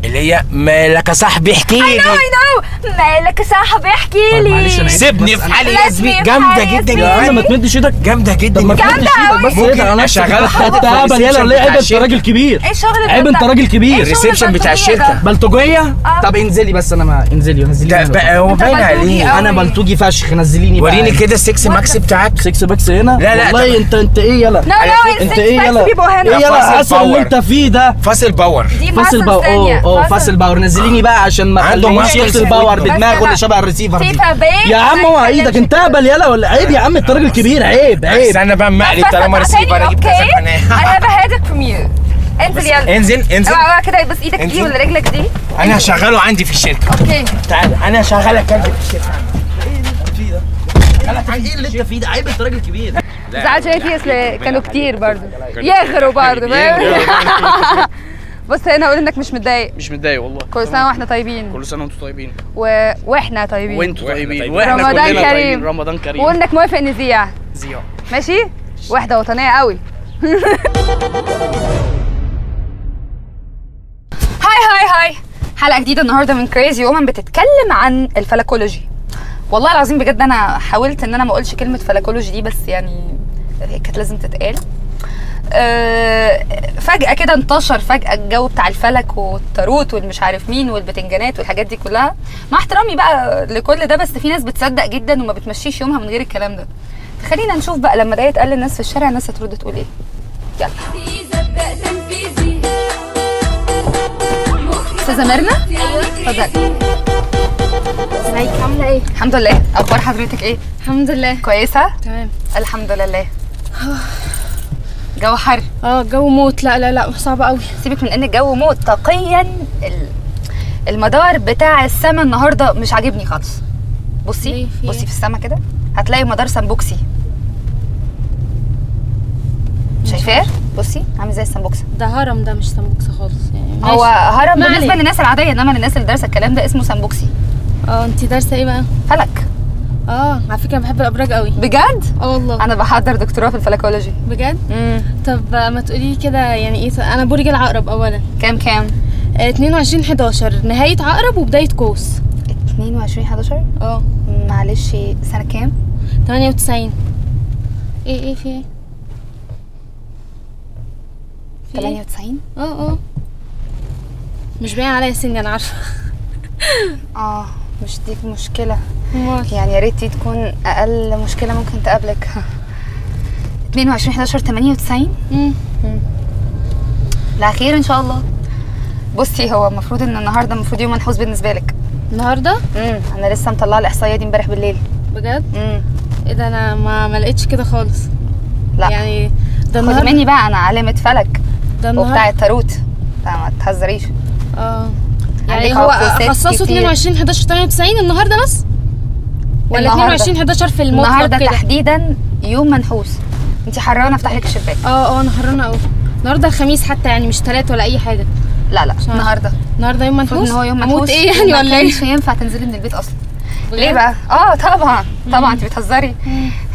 اللي هي مالك يا صاحبي احكي لي. اي نو اي نو مالك يا صاحبي احكي لي. سيبني في حالي يا زميلي. جامده جدا يا ما تمدش ايدك. جامده جدا ما تمدش ايدك بس. ممكن انا شغال حتى هبل يلا. ليه عيب انت راجل كبير. ايه شغل عيب انت راجل كبير. الريسبشن بتاع الشركه بلطجيه. طب انزلي بس انا ما انزلي نزليني. لا هو باين عليه انا بلطجي فشخ. نزليني بقى وريني كده السكس ماكس بتاعك. سكس ماكس هنا. لا لا والله انت انت ايه يلا انت ايه يلا ايه يلا اصل اللي انت فيه ده فاصل باور. فاصل باور اه فاصل باور. نزليني بقى عشان ما خليهوش يفصل باور بدماغه اللي شبه الريسيفر دي يا عم. اوعى ايدك انت هبل يلا ولا عيب يا عم انت راجل كبير. عيب عيب. استنى بقى مقلي طالما ريسيفر اجيب كذا قناه. انا هبهدك فروم يو. انزل يلا انزل انزل اوعى كده بس ايدك دي ولا رجلك دي. انا هشغله عندي في الشركه. اوكي تعالى انا هشغلك عندي في الشركه. ايه اللي انت فيه ده؟ عيب انت راجل كبير. زعلت شايفي اصل كانوا كتير برضه يغروا برضه. بص هنا قول انك مش متضايق. مش متضايق والله. كل سنه واحنا طيبين. كل سنه وانتوا طيبين. و... واحنا طيبين. وانتوا طيبين. واحنا رمضان كلنا كريم. طيبين. رمضان كريم. وقول انك موافق نذيع. ذيع. ماشي؟ وحده وطنيه قوي. هاي هاي هاي. حلقه جديده النهارده من كريزي وومن بتتكلم عن الفلكولوجي. والله العظيم بجد انا حاولت ان انا ما اقولش كلمه فلكولوجي دي بس يعني كانت لازم تتقال. أه فجأة كده انتشر فجأة الجو بتاع الفلك والتاروت والمش عارف مين والبتنجانات والحاجات دي كلها. مع احترامي بقى لكل ده بس في ناس بتصدق جدا وما بتمشيش يومها من غير الكلام ده. خلينا نشوف بقى لما ده يتقال للناس في الشارع الناس هترد تقول ايه. يلا. عايزه مرنه؟ اتفضلي. ازيك عامله ايه؟ الحمد لله. اخبار حضرتك ايه؟ الحمد لله كويسه؟ تمام الحمد لله. جو حر. اه الجو موت. لا لا لا صعب قوي. سيبك من ان الجو موت، طاقيا المدار بتاع السما النهارده مش عاجبني خالص. بصي بصي في السما كده هتلاقي مدار سمبوكسي، شايفاه؟ بصي عامل زي السمبوكسه. ده هرم، ده مش سمبوكسه خالص يعني. هو هرم بالنسبه للناس العاديه، انما للناس اللي دارسه الكلام ده اسمه سمبوكسي. اه انت دارسه ايه بقى؟ فلك. اه على فكره بحب الابراج قوي. بجد؟ اه والله انا بحضر دكتوراه في الفلكولوجي. بجد؟ امم طب ما تقولي لي كده يعني ايه. انا برج العقرب اولا. كام كام؟ آه اتنين وعشرين حداشر نهايه عقرب وبدايه قوس. اتنين وعشرين حداشر؟ اه معلش سنه كام؟ تمانية وتسعين. ايه ايه في ايه؟ تمانية وتسعين؟ اه اه مش باين عليا سني انا عارفه. اه مش دي مشكله يعني، يا ريت تكون اقل مشكله ممكن تقابلك. اتنين وعشرين حداشر تمانية وتسعين؟ امم لا خير ان شاء الله. بصي هو المفروض ان النهارده المفروض يوم منحوس بالنسبه لك. النهارده؟ امم انا لسه مطلعه الاحصائيه دي امبارح بالليل. بجد؟ امم ايه ده، انا ما ما لقيتش كده خالص. لا يعني ده النهارده خدي مني بقى، انا علامه فلك وبتاع التاروت، ما تهزريش. اه يعني هو خصصوا اتنين وعشرين حداشر تمانية وتسعين النهارده بس؟ ولا اتنين وعشرين حداشر في المطلق النهارده تحديدا يوم منحوس؟ انت حرانه افتح لك الشباك. اه اه انا حرانه قوي. النهارده الخميس حتى يعني مش تلات ولا اي حاجه. لا لا النهارده النهارده يوم منحوس. ان هو يوم منحوس ايه يعني ولا ايه؟ مش ينفع تنزلي من البيت اصلا. ليه بقى؟ اه طبعا طبعا انت بتهزري.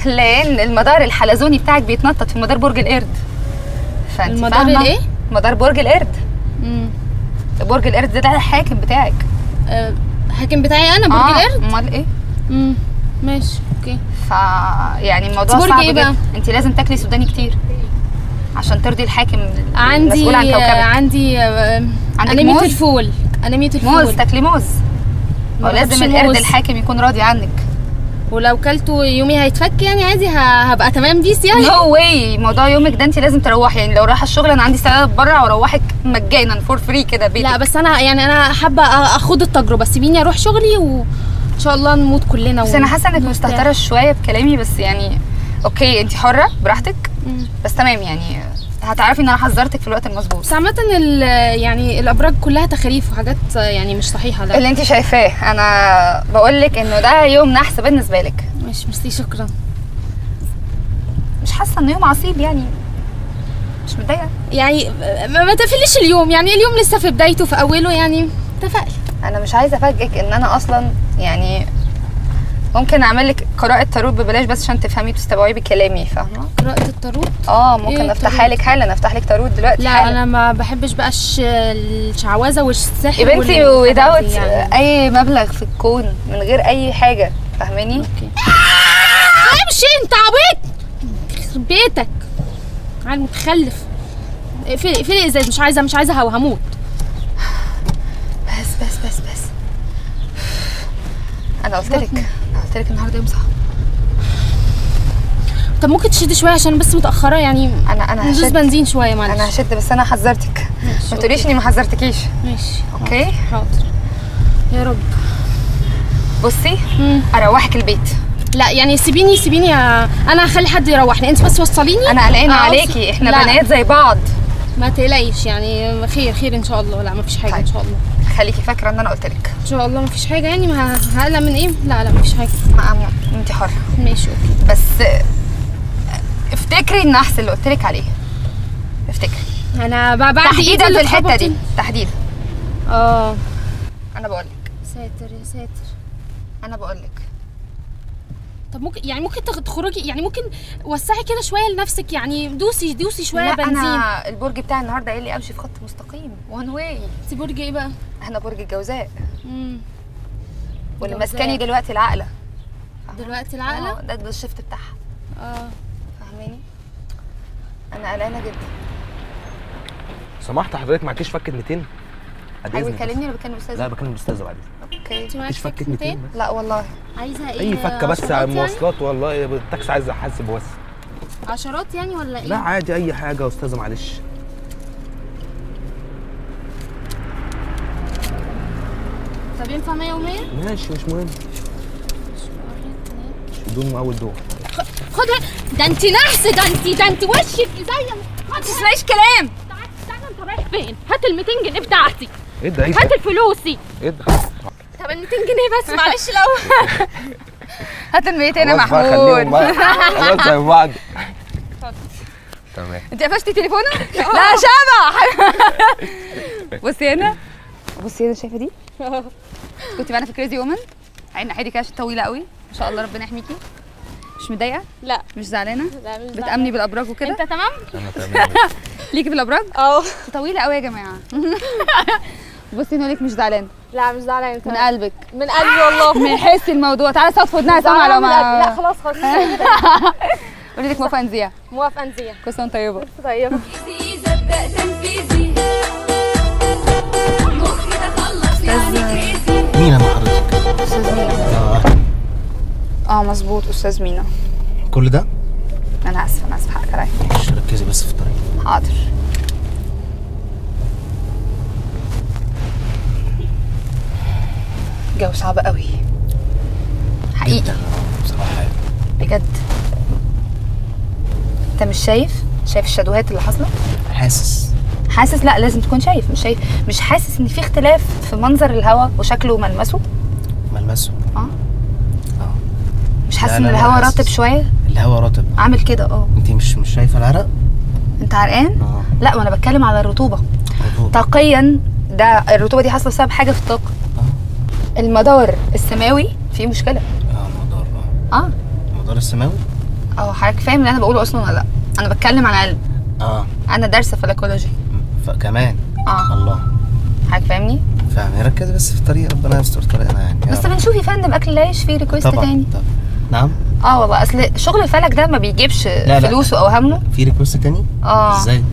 لان المدار الحلزوني بتاعك بيتنطط في مدار برج القرد. فانت المدار الايه؟ مدار برج القرد. امم برج القرد ده, ده الحاكم بتاعك. أه حاكم بتاعي انا برج آه القرد؟ امال ايه؟ امم ماشي اوكي. فا يعني الموضوع صعب إيه جدا. انت لازم تاكلي سوداني كتير عشان ترضي الحاكم المسؤول عن كوكبك. عندي عندي موز؟ الفول. انيمية الفول. موز تاكلي موز. ولازم القرد الحاكم يكون راضي عنك. ولو كلته يومي هيتفك يعني عادي، هبقى تمام بيس يعني. نو واي. موضوع يومك ده انت لازم تروحي يعني، لو رايحه الشغل انا عندي سبب بره واروحك مجانا فور فري كده بيتك. لا بس انا يعني انا حابه اخد التجربه، سيبيني اروح شغلي و ان شاء الله نموت كلنا. بس انا حاسه انك مستهتره شويه بكلامي، بس يعني اوكي انت حره براحتك. مم. بس تمام يعني هتعرفي ان انا حذرتك في الوقت المظبوط. بس عامه يعني الابراج كلها تخاريف وحاجات يعني مش صحيحه. لا اللي انت شايفاه، انا بقول لك انه ده يوم نحس بالنسبه لك. مش ميرسي شكرا. مش حاسه انه يوم عصيب يعني، مش متضايقه يعني، ما تفليش اليوم يعني، اليوم لسه في بدايته في اوله يعني. اتفقنا. انا مش عايزه افاجئك ان انا اصلا يعني ممكن اعمل لك قراءة تاروت ببلاش بس عشان تفهمي وتستوعبي كلامي، فاهمه؟ قراءة التاروت؟ اه ممكن إيه افتحها لك حالا، افتح لك تاروت دلوقتي. لا حالة. انا ما بحبش بقى الشعوذه والسحر يا بنتي ودوت يعني. اي مبلغ في الكون من غير اي حاجه، فاهماني؟ اوكي امشي انت عبيط. يخرب بيتك على المتخلف. اقفلي اقفلي الازاز، مش عايزه مش عايزه هوا، هموت. بس بس بس بس انا قلت لك قلت لك النهارده يوم صعب. طب ممكن تشدي شويه عشان بس متاخره يعني. انا انا هشد بنزين شويه معلش. انا هشد بس انا حذرتك، ما تقوليش اني ما حذرتكيش. ماشي اوكي حاضر يا رب. بصي مم. اروحك البيت. لا يعني سيبيني سيبيني انا هخلي حد يروحني، انت بس وصليني. انا قلقانه عليكي، احنا لا. بنات زي بعض. ما تقلقيش يعني خير خير ان شاء الله. لا ما فيش حاجه. طيب. ان شاء الله خليكي فاكره ان انا قلت لك ان شاء الله ما فيش حاجه يعني. ما هقلق من ايه؟ لا لا ما فيش حاجه. ما انت حره. ماشي اوكي. بس افتكري النحس اللي قلت لك عليه، افتكري. انا بعد تحديدا في الحته دي تحديدا. اه انا بقول لك ساتر يا ساتر. انا بقول لك طب ممكن يعني ممكن تخرجي يعني، ممكن وسعي كده شويه لنفسك يعني، دوسي دوسي شويه. لا بنزين. انا البرج بتاعي النهارده قال لي امشي في خط مستقيم وان واي. انت برج ايه بقى؟ احنا برج الجوزاء. امم واللي ماسكاني دلوقتي العقله. دلوقتي العقله؟ اه ده الشيفت بتاعها. اه فاهماني؟ انا قلقانه جدا. سمحت حضرتك معكيش فك ميتين؟ عايز يكلمني ولا بكلم الاستاذ؟ لا بكلم الاستاذ بعد اذنك. اوكي مفيش فكه ميتين؟ لا والله. عايزه ايه؟ اي فكه بس على المواصلات يعني؟ والله التاكسي عايز احاسب بس. عشرات يعني ولا ايه؟ لا عادي اي حاجه يا استاذه معلش. طب ينفع ميه وميه؟ ماشي مش مهم. دول اول دور. خدها. ده انت نحس، ده انت ده انت وشك زي ما تسمعيش كلام. تعالي تعالي انت رايح فين؟ هات ال مئتين جنيه بتاعتي. ايه ده؟ هات الفلوسي. ايه ده؟ طب ال مئتين جنيه بس معلش الاول. هات ال مئتين يا محمود. خلاص زي بعض. تمام. انت قفشتي تليفونك؟ لا شبع. بصي هنا، بصي هنا، شايفه دي؟ كنت معانا في كريزي وومن، عين حيدي كده طويله قوي، ان شاء الله ربنا يحميكي. مش مضايقه؟ لا. مش زعلانه؟ لا مش زعلانه. بتامني بالابراج وكده؟ انت تمام؟ انا تمام. ليكي في الابراج؟ اه. طويله قوي يا جماعه. بصي هنا ليك مش زعلانه. لا مش زعلانه. من قلبك. من قلبي والله. من حس الموضوع، تعالي صادفوا ودنها سامعه لو ما. لا خلاص خلاص. قولي لك موافقه انزيها. موافقه انزيها. كل سنه وانت طيبه. كل سنه طيبه. مين انا حضرتك؟ استاذ مينا. اه مظبوط استاذ مينا. كل ده؟ انا اسفه انا اسفه حقك عليا. مش ركزي بس في الطريق. حاضر. الجو صعب قوي. حقيقي. بصراحه بجد. انت مش شايف؟ شايف الشادوهات اللي حاصله؟ حاسس. حاسس؟ لا لازم تكون شايف. مش شايف؟ مش حاسس ان في اختلاف في منظر الهواء وشكله وملمسه؟ ملمسه اه اه مش حاسس ان الهواء رطب شويه؟ الهواء رطب عامل كده اه. انت مش مش شايفه العرق؟ انت عرقان؟ اه لا، وانا بتكلم على الرطوبه. طاقيا ده الرطوبه دي حاصله بسبب حاجه في الطاقه. اه المدار السماوي فيه مشكله. اه المدار اه اه المدار السماوي؟ اه حضرتك فاهم اللي انا بقوله اصلا ولا لا؟ انا بتكلم عن علم. اه انا دارسه فلكولوجي كمان. اه الله. حضرتك فاهمني؟ فاهمني. ركز بس في الطريق، ربنا يستر طريقنا يعني. بس بنشوف يا فندم اكل لا يشفي. ريكويست تاني طبعا طبعا. نعم؟ اه والله اصل شغل الفلك ده ما بيجيبش لا لا. فلوسه او همه. في ريكويست تاني؟ اه ازاي؟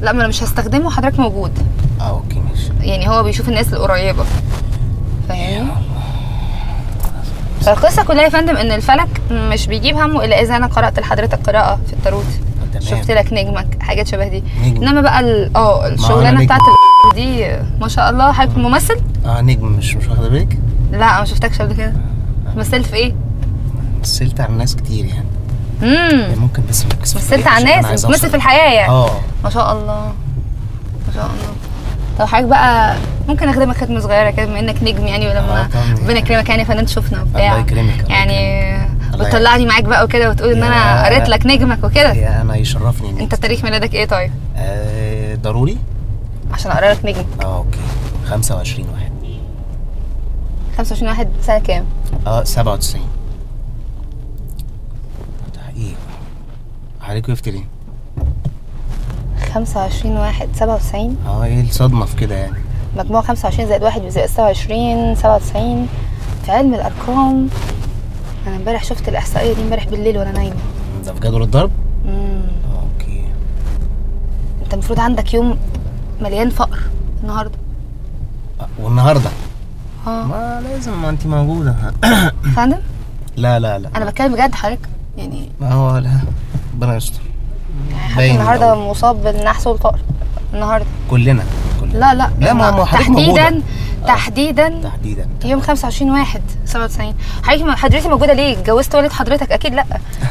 لا ما انا مش هستخدمه وحضرتك موجود. اه اوكي ماشي. يعني هو بيشوف الناس القريبه. فاهمني؟ القصه كلها يا فندم ان الفلك مش بيجيب همه الا اذا انا قرات لحضرتك قراءه في التاروت. شفت لك نجمك حاجات شبه دي. انما بقى اه الشغلانه بتاعت دي ما شاء الله. حضرتك ممثل؟ اه نجم. مش مش واخده بالك؟ لا ما شفتكش قبل كده. مثلت في ايه؟ مثلت على ناس كتير يعني. امم ممكن بس مركز. مثلت على ناس بتمثل في الحياه يعني. اه ما شاء الله ما شاء الله. طب حضرتك بقى ممكن اخدمك خدمه صغيره كده بما انك نجم يعني، ولما ربنا يكرمك يعني فنان شفنا وبتاع. الله يكرمك يعني. بتطلعني معاك بقى وكده وتقول ان انا قريت لك نجمك وكده. يا انا يشرفني منك. انت تاريخ ميلادك ايه طيب؟ آه ضروري؟ عشان اقرا لك نجمك. اه اوكي. خمسة وعشرين واحد. خمسة وعشرين واحد سنه كام؟ اه سبعة وتسعين. ده حقيقي حضرتك وقفت ليه؟ خمسة وعشرين واحد سبعة وتسعين. اه ايه الصدمه في كده يعني؟ مجموع خمسة وعشرين زائد واحد بيزائد ستة وعشرين سبعة وتسعين في علم الارقام. انا امبارح شفت الاحصائيه دي امبارح بالليل وانا نايمه. ده في جدول الضرب؟ امم اوكي. انت المفروض عندك يوم مليان فقر النهارده. والنهارده؟ اه ما لازم، ما انت موجوده. فندم؟ لا لا لا انا بتكلم بجد حضرتك يعني. ما هو لا ربنا يستر. باين النهارده مصاب بالنحس والفقر النهارده. كلنا كلنا. لا لا لا ما هو حضرتك موجوده. تحديدا تحديدا يوم خمسة وعشرين واحد سبعة وتسعين. حضرتك حضرتك موجوده ليه؟ اتجوزت والد حضرتك اكيد. لا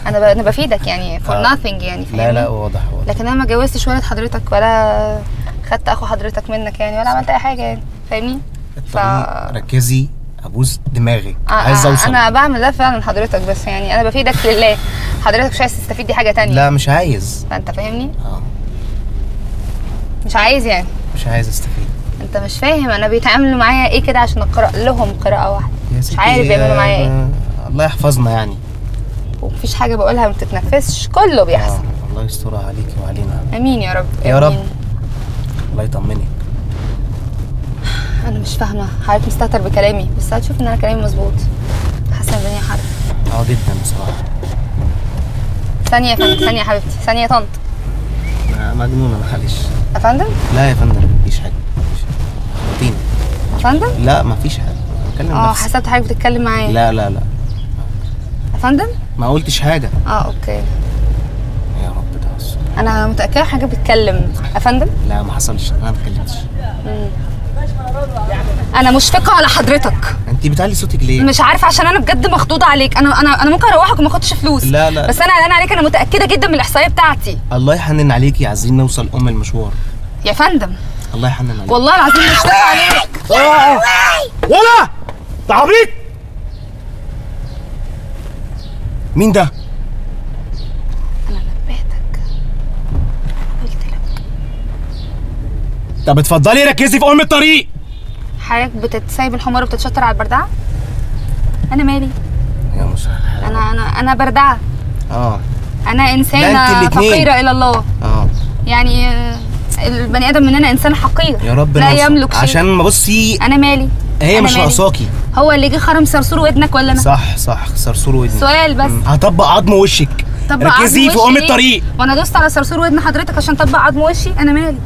انا انا بفيدك يعني فور ناثينج يعني. لا لا واضح واضح. لكن انا ما اتجوزتش والد حضرتك ولا خدت اخو حضرتك منك يعني ولا عملت اي حاجه يعني. فاهمني؟ ف... ركزي ابوس دماغك. آه عايزه اوصل. انا بعمل ده فعلا حضرتك بس يعني انا بفيدك لله. حضرتك مش عايز تستفيد دي حاجه ثانيه. لا مش عايز. فانت فاهمني؟ اه مش عايز يعني. مش عايز استفيد. انت مش فاهم انا بيتعاملوا معايا ايه كده عشان اقرا لهم قراءه واحده. مش عارف بيعملوا معايا ايه. الله يحفظنا يعني. ومفيش حاجه بقولها ما بتتنفسش، كله بيحصل. آه الله يسترها عليكي وعلينا. امين يا رب. يا رب. الله يطمنك. انا مش فاهمه حضرتك مستهتر بكلامي بس هتشوف ان انا كلامي مظبوط. حاسه الدنيا حر. اه جدا بصراحه. ثانيه يا فندم، ثانيه يا حبيبتي، ثانيه يا طنط. مجنونه معلش. يا فندم؟ لا يا فندم مفيش حاجه. يا فندم؟ لا مفيش حاجة، بتكلم نفسي. اه حسبت حضرتك بتتكلم معايا. لا لا لا. يا فندم؟ ما قلتش حاجة. اه اوكي. يا رب ده أصلا. أنا متأكدة حاجة بتتكلم. يا فندم؟ لا ما حصلش، أنا ما اتكلمتش. انا مشفقه على حضرتك. انت بتعلي صوتك ليه؟ مش عارفه، عشان انا بجد مخضوضه عليك. انا انا انا ممكن اروحك وما اخدش فلوس. لا لا، بس انا قلقانه عليك. انا متاكده جدا من الاحصائيه بتاعتي. الله يحنن عليكي، عايزين نوصل ام المشوار يا فندم. الله يحنن عليك، والله العظيم مشفقه عليك. يلا تعبيط. مين ده؟ انا نبهتك، قلت لك. طب اتفضلي ركزي في ام الطريق. حضرتك بتتسايب الحمار وبتتشطر على البردعه؟ انا مالي يا مسهل، انا انا انا بردعه. اه انا انسانه فقيره الى الله. اه يعني البني ادم مننا انسان حقير يا رب، لا يملك شيء. عشان ما بصي، انا مالي، هي أنا مش ناقصاكي. هو اللي جه خرم صرصور ودنك ولا انا؟ صح صح، صرصور ودني. سؤال بس، هطبق عظم وشك. ركزي في ام الطريق. وانا دوست على صرصور ودن حضرتك عشان اطبق عظم وشي؟ انا مالي،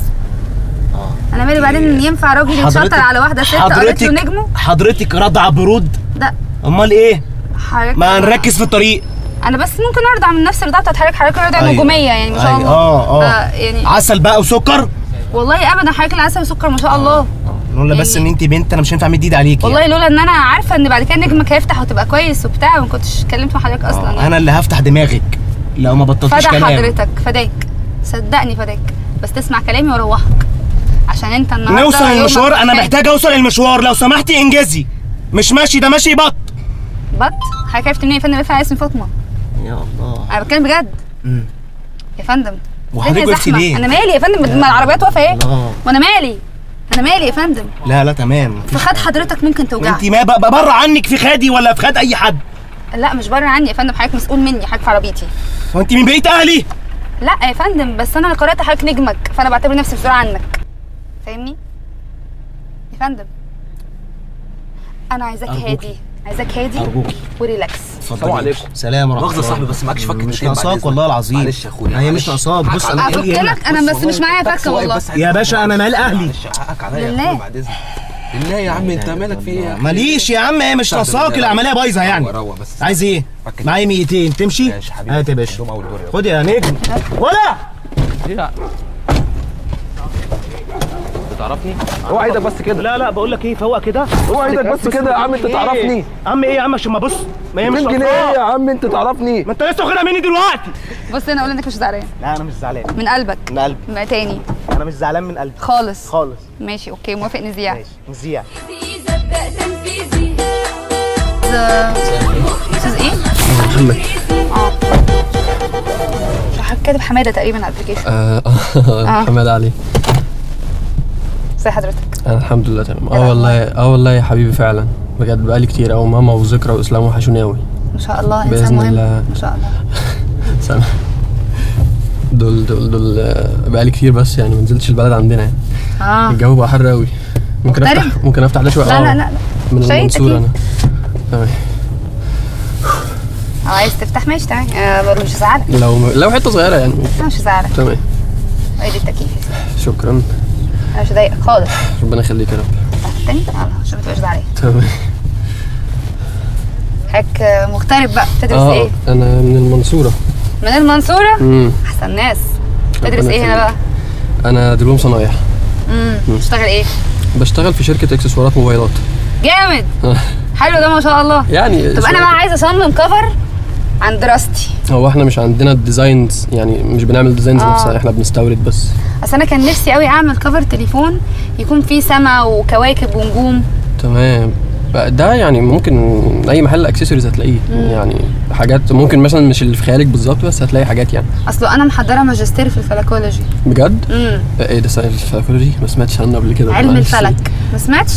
انا مالي. بعدين ينفع راجل يتشطر على واحده ست قالت له نجمه؟ حضرتك رضع برود؟ لا. امال ايه؟ حضرتك ما نركز في الطريق. انا بس ممكن ارضع من نفس الرضاعه بتاعت حضرتك. حضرتك رضع أيوة. نجوميه يعني ما شاء أيوة. الله. اه اه يعني عسل بقى وسكر؟ والله ابدا، حضرتك العسل وسكر ما شاء الله. لولا يعني بس ان انت بنت انا مش هينفع امد ايدي عليكي. والله يعني لولا ان انا عارفه ان بعد كده نجمك هيفتح وتبقى كويس وبتاع، وما كنتش اتكلمت مع حضرتك اصلا. يعني انا اللي هفتح دماغك لو ما بطلتش كلام. فدا حضرتك، فداك صدقني، فداك. بس تسمع كلامي واروحك عشان انت النهارده نوصل المشوار. انا محتاجه اوصل المشوار، لو سمحتي انجزي. مش ماشي ده، ماشي بط بط. حضرتك عرفت منين يا فندم؟ بيفهم اسمي فاطمه. يا الله، انا بتكلم بجد. امم يا فندم، وحضرتك قلتي ليه؟ انا مالي يا فندم، ما العربيات واقفه اهي وانا مالي. انا مالي يا فندم. لا لا تمام. في خد حضرتك ممكن توجعني. انت ما بقى بره عنك في خادي ولا في خد اي حد؟ لا مش بره عني يا فندم، حضرتك مسؤول مني. حضرتك في عربيتي. وانت من بقيه اهلي؟ لا يا فندم، بس انا اللي قررت حضرتك نجمك، فانا بعتبر نفسي مسؤول عنك، فاهمني؟ يا فندم أنا عايزاك هادي، عايزاك هادي أرجوكي وريلاكس. السلام عليكم. سلام ورحمة الله. مؤاخذة يا صاحبي بس معكش فك. مش ناقصاك والله العظيم. معلش يا أخويا، هي مش ناقصاك. بص أنا أفك لك أنا، بس مش معايا فكة والله يا باشا. أنا مال أهلي. معلش حقك عليا يا أخويا، بعد إذنك. بالله يا عم أنت مالك في إيه؟ ماليش يا عم، هي مش ناقصاك. العملية بايظة يعني. عايز إيه؟ معايا ميتين تمشي؟ هات يا باشا، خد يا نجم. ولا تعرفني؟ اوعى ايدك بس كده. لا لا بقول لك ايه، فوق كده. اوعى ايدك بس كده يا عم. انت تعرفني عم ايه يا عم؟ عشان ما بص ما هي مش ممكن. ايه يا عم انت تعرفني؟ ما انت لسه واخدها مني دلوقتي. بص انا اقول انك مش زعلان. لا انا مش زعلان. من قلبك؟ من قلبي. ما تاني، انا مش زعلان من قلبي خالص خالص. ماشي اوكي، موافق نذيع. ماشي نذيع. استاذ ايه؟ محمد. اه حضرتك كاتب حماده تقريبا على الابلكيشن. اه حماده علي. ازي حضرتك؟ انا الحمد لله تمام. اه والله، اه والله يا حبيبي فعلا بجد بقالي كتير قوي. ماما وذكرى واسلام وحشوناوي. ما شاء الله انسان مهم. ما شاء الله. سامع. دول دول دول بقالي كتير بس يعني ما نزلتش البلد عندنا يعني. اه الجو بقى حر قوي. ممكن افتح ممكن افتح ده شويه. لا لا لا من المنصوره انا. تمام. اه عايز تفتح؟ ماشي تمام. برضه مش هزعلك لو لو حته صغيره يعني. مش هزعلك. تمام. ادي التكييف. شكرا. انا مش هضايقك خالص. ربنا يخليك يا رب. تاني؟ يلا عشان ما تبقاش زعلان. تمام. حضرتك مغترب بقى، بتدرس آه ايه؟ انا من المنصورة. من المنصورة؟ امم احسن ناس. بتدرس ايه هنا بقى؟ انا دبلوم صنايع. امم بتشتغل ايه؟ بشتغل في شركة اكسسوارات موبايلات. جامد. حلو ده ما شاء الله. يعني طب انا بقى عايزة اصمم كفر عن دراستي. هو احنا مش عندنا الديزاينز يعني، مش بنعمل ديزاينز آه. نفسها، احنا بنستورد بس. اصل انا كان نفسي قوي اعمل كفر تليفون يكون فيه سما وكواكب ونجوم. تمام ده يعني ممكن اي محل اكسسوارز هتلاقيه يعني، حاجات ممكن مثلا مش اللي في خيالك بالظبط بس هتلاقي حاجات يعني. اصله انا محضره ماجستير في الفلكولوجي. بجد؟ امم ايه ده؟ الفلكولوجي ما سمعتش عنه قبل كده. علم الفلك. ما سمعتش؟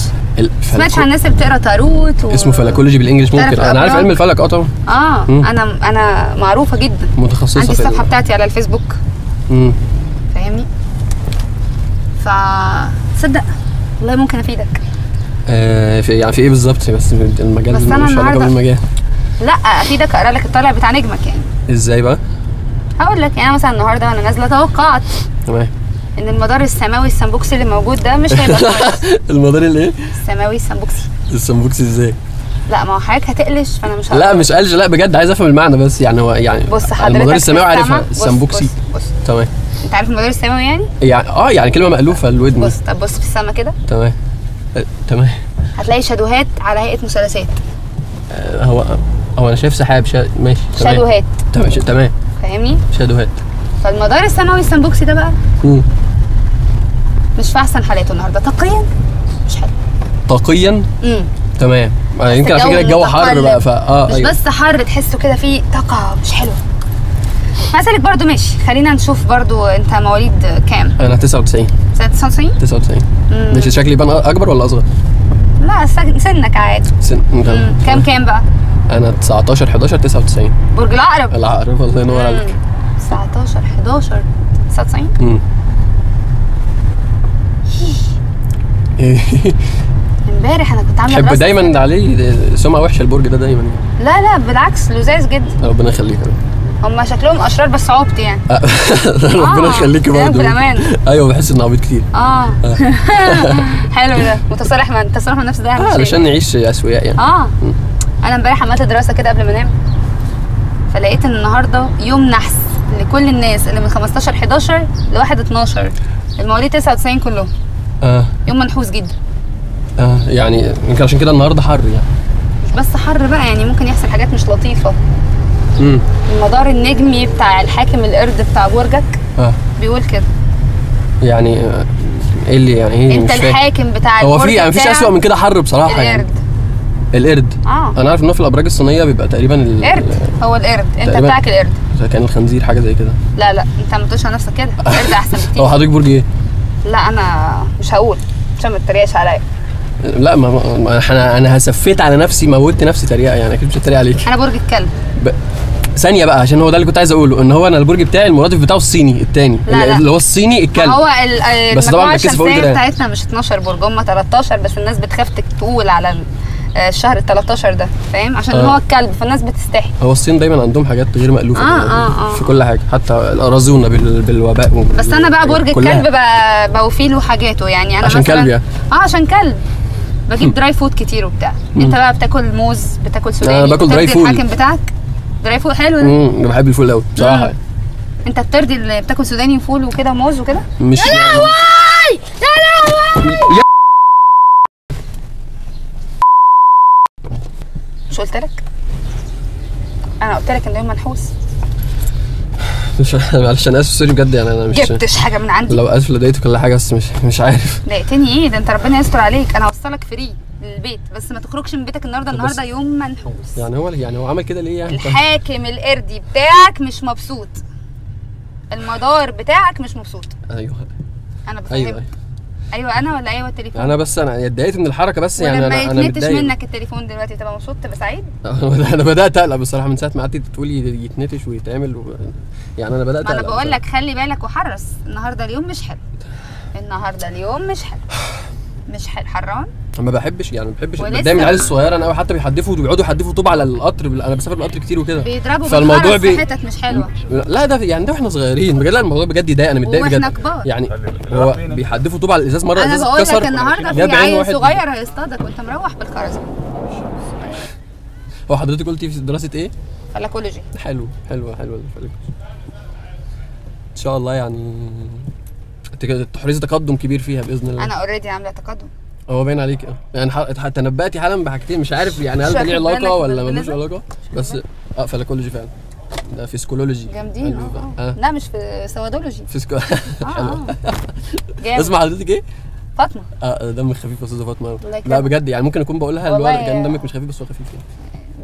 سمعتش عن الناس اللي بتقرا تاروت و... اسمه فلكولوجي بالانجلش ممكن. انا عارف علم الفلك اه طبعا. اه انا انا معروفه جدا متخصصه. عندي الصفحه بتاعتي على الفيسبوك. امم فاهمني؟ ف صدق والله ممكن افيدك. آه في يعني في ايه بالظبط؟ بس المجال بس انا مش علاقه بالمجال. لا افيدك، اقرا لك الطالع بتاع نجمك يعني. ازاي بقى؟ هقول لك يعني. مثلا النهارده وانا نازله توقعت تمام ان المدار السماوي السمبوكسي اللي موجود ده مش هيبقى كويس. المدار الايه؟ السماوي السمبوكسي. السمبوكسي ازاي؟ لا ما هو حضرتك هتقلش فانا مش هقلش. لا مش قلش، لا بجد عايز افهم المعنى بس يعني. هو يعني بص حضرتك المدار السماوي عارفها السمبوكسي. بص تمام. انت عارف المدار السماوي يعني؟ يعني اه يعني كلمه مألوفه للودن. بص طب بص في السما كده. تمام. أه، تمام. هتلاقي شادوهات على هيئه مثلثات. أه، هو هو انا شايف سحاب شا... ماشي تمام. شادوهات تمام تمام فاهمني؟ شادوهات. فالمدار السنوي السان بوكس ده بقى مم. مش في احسن حالاته النهارده طاقيا، مش حلو طاقيا. امم تمام. يمكن عشان كده الجو حر بقى. فا اه مش أيوه. بس حر تحسه كده فيه طاقه مش حلوه. مسألك برضو ماشي. خلينا نشوف برضو انت مواليد كام؟ انا تسعة وتسعين. سنة تسعة وتسعين؟ تسعة وتسعين. ماشي. شكلي بان اكبر ولا اصغر؟ لا سنك عادي. سن كام كام بقى؟ انا تسعتاشر حداشر تسعة وتسعين. برج العقرب. العقرب الله ينور عليك. تسعتاشر حداشر تسعة وتسعين. امم امبارح انا كنت عامله بحب دايما عليه سمعه وحشه البرج ده دايما. لا لا بالعكس لذاذ جدا. ربنا يخليك. هما شكلهم اشرار بس عبط يعني. ربنا يخليكي برضه. بامان. ايوه بحس ان عبيط كتير. اه حلو ده. متصالح مع التصالح مع النفس ده اهم شيء. اه علشان نعيش اسوياء يعني. اه انا امبارح عملت دراسه كده قبل ما انام، فلقيت ان النهارده يوم نحس لكل الناس اللي من خمستاشر حداشر ل واحد اتناشر المواليد تسعة وتسعين كلهم. اه يوم منحوس جدا. اه يعني يمكن عشان كده النهارده حر يعني. مش بس حر بقى يعني، ممكن يحصل حاجات مش لطيفه. امم المدار النجمي بتاع الحاكم القرد بتاع برجك اه بيقول كده يعني. ايه اللي يعني ايه انت الحاكم بتاع البرج؟ هو في يعني مفيش اسوء من كده حر بصراحه القرد. يعني القرد اه انا عارف انه في الابراج الصينيه بيبقى تقريبا القرد هو القرد. انت بتاعك القرد كان الخنزير حاجه زي كده. لا لا انت ما تقولش على نفسك كده. القرد احسن بكتير. هو حضرتك برج ايه؟ لا انا مش هقول عشان ما تتريقش عليا. لا ما, ما انا انا هسفيت على نفسي موتت نفسي تريقه يعني. اكيد مش هتريق عليك. انا برج الكلب. ب... ثانيه بقى عشان هو ده اللي كنت عايز اقوله، ان هو انا البرج بتاعي المرادف بتاعه الصيني الثاني اللي هو الصيني الكلب. هو ال بس طبعا مركز في البرج بتاعتنا مش اتناشر برج، هم تلتاشر بس الناس بتخاف تقول على الشهر ال تلتاشر ده فاهم؟ عشان آه. هو الكلب فالناس بتستحي. هو الصين دايما عندهم حاجات غير مألوفه آه آه آه. في كل حاجه، حتى رازونا بالوباء وبال... بس انا بقى برج الكلب بوفي له حاجاته يعني. انا عشان كلب يعني. اه عشان كلب بجيب دراي فود كتير وبتاع. مم. انت بقى بتاكل موز، بتاكل سوداني، باكل دراي فود. الحاكم بتاعك دراي فول حلو ده. امم انا بحب الفول قوي بصراحه. انت بترضي اللي بتاكل سوداني وفول وكده وموز وكده؟ مش يا لهوي يا لهوي. مش قلت لك؟ انا قلت لك ان يوم منحوس. مش معلش انا اسف سوري بجد يعني. انا مش جبتش حاجه من عندي. لو اسف لضايقتك ولا حاجه بس مش مش عارف. ضايقتني ايه ده؟ انت ربنا يستر عليك. انا هوصلك فري للبيت بس ما تخرجش من بيتك النهارده. النهارده يوم منحوس. يعني هو يعني هو عمل كده ليه يعني؟ الحاكم القردي بتاعك مش مبسوط. المدار بتاعك مش مبسوط. ايوه انا بفهمك. أيوة. ايوه انا ولا ايوه التليفون. انا بس انا اتضايقت من الحركه بس يعني. انا انا متضايق. ولما منك التليفون دلوقتي تبقى مبسوط تبقى سعيد. انا بدات اقلق بصراحه من ساعه ما قعدتي تقولي يتنتش ويتعمل و... يعني انا بدات اقلق. انا بقول لك خلي بالك وحرص. النهارده اليوم مش حلو. النهارده اليوم مش حلو. مش حلو حران. ما بحبش يعني ما بحبش قدام العيال الصغيره. انا قوي حتى بيحدفوا وبيقعدوا يحدفوا طوب على القطر. انا بسافر بالقطر كتير وكده بيضربوا فالموضوع بي... حتت مش حلوه. لا ده يعني ده واحنا صغيرين بجد. لا الموضوع بجد يضايق. انا متضايق بجد يعني. هو بيحدفوا طوب على الازاز مره الازاز اتكسر. انا بقول لك النهارده في عيل صغير هيصطادك وانت مروح بالكرزه. هو حضرتك قلتي في دراسه ايه؟ فلكولوجي. حلو حلوه حلوه الفلكولوجي ان شاء الله يعني تحرزي تقدم كبير فيها باذن الله. انا اوريدي عامله تقدم. هو باين عليك اه يعني. تنبأتي حالا بحاجتين مش عارف يعني هل ده ليه علاقه ولا ملوش علاقه بس اه فلكولوجي فعلا. ده فيسكولوجي جامدين اه. لا مش في سوادولوجي فيسكو اه جامد. اسمع حضرتك ايه؟ فاطمه اه دمك خفيف يا استاذه فاطمه. لا بجد يعني ممكن اكون بقول لها اللي هو كان دمك مش خفيف بس هو خفيف يعني.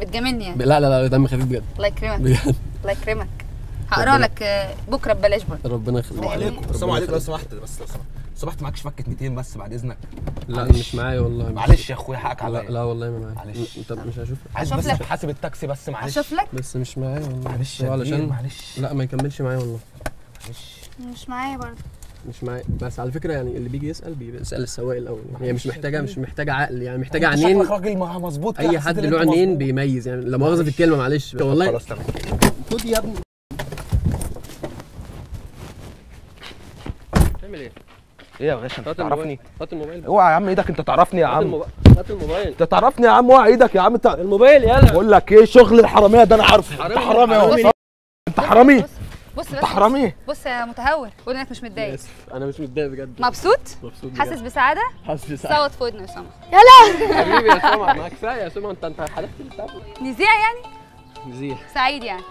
بتجاملني يعني؟ لا لا لا دمك خفيف بجد. الله يكرمك بجد. الله يكرمك. هقرا لك بكره ببلاش برضه. ربنا يخليك. السلام عليكم. السلام عليكم لو سمحت بس لو سمحت سمحت معاكش فكه ميتين بس بعد اذنك. لا مش معايا والله. معلش يا اخويا حقك عليا. لا, لا والله ما معايا. معلش طب مش هشوف. عايز بس حاسب التاكسي بس معلش. هشوف لك بس مش معايا والله. معلش علشان معلش. لا ما يكملش معايا والله. معلش مش معايا برضه. مش معايا بس على فكره يعني اللي بيجي يسال بيسال السواق الاول. هي مش محتاجه مش محتاجه عقل يعني. محتاجه عينين. راجل مظبوط. اي حد له عينين بيميز يعني. لا مؤاخذه في الكلمه معلش والله. خلاص تمام خد يا ابني. تعمل ايه؟ ايه يا باشا انت تعرفني؟ هات الموبايل. اوعى يا عم ايدك انت تعرفني يا عم. هات الموبايل. انت تعرفني يا عم. اوعى ايدك يا عم. انت الموبايل يلا. بقول لك ايه شغل الحراميه ده انا عارفه. انت حرامي يا انت حرامي. بص بس تحرمي. بص يا متهور قول انك مش متضايق. اسف انا مش متضايق بجد. مبسوط؟ مبسوط بجد. حاسس بسعاده؟ حاسس بسعاده. صوت في ودنه يا سما. يلا حبيبي يا سما. ما كفايه يا سما انت انت حلفت بالتعب. نزيع يعني؟ نزيع. سعيد يعني؟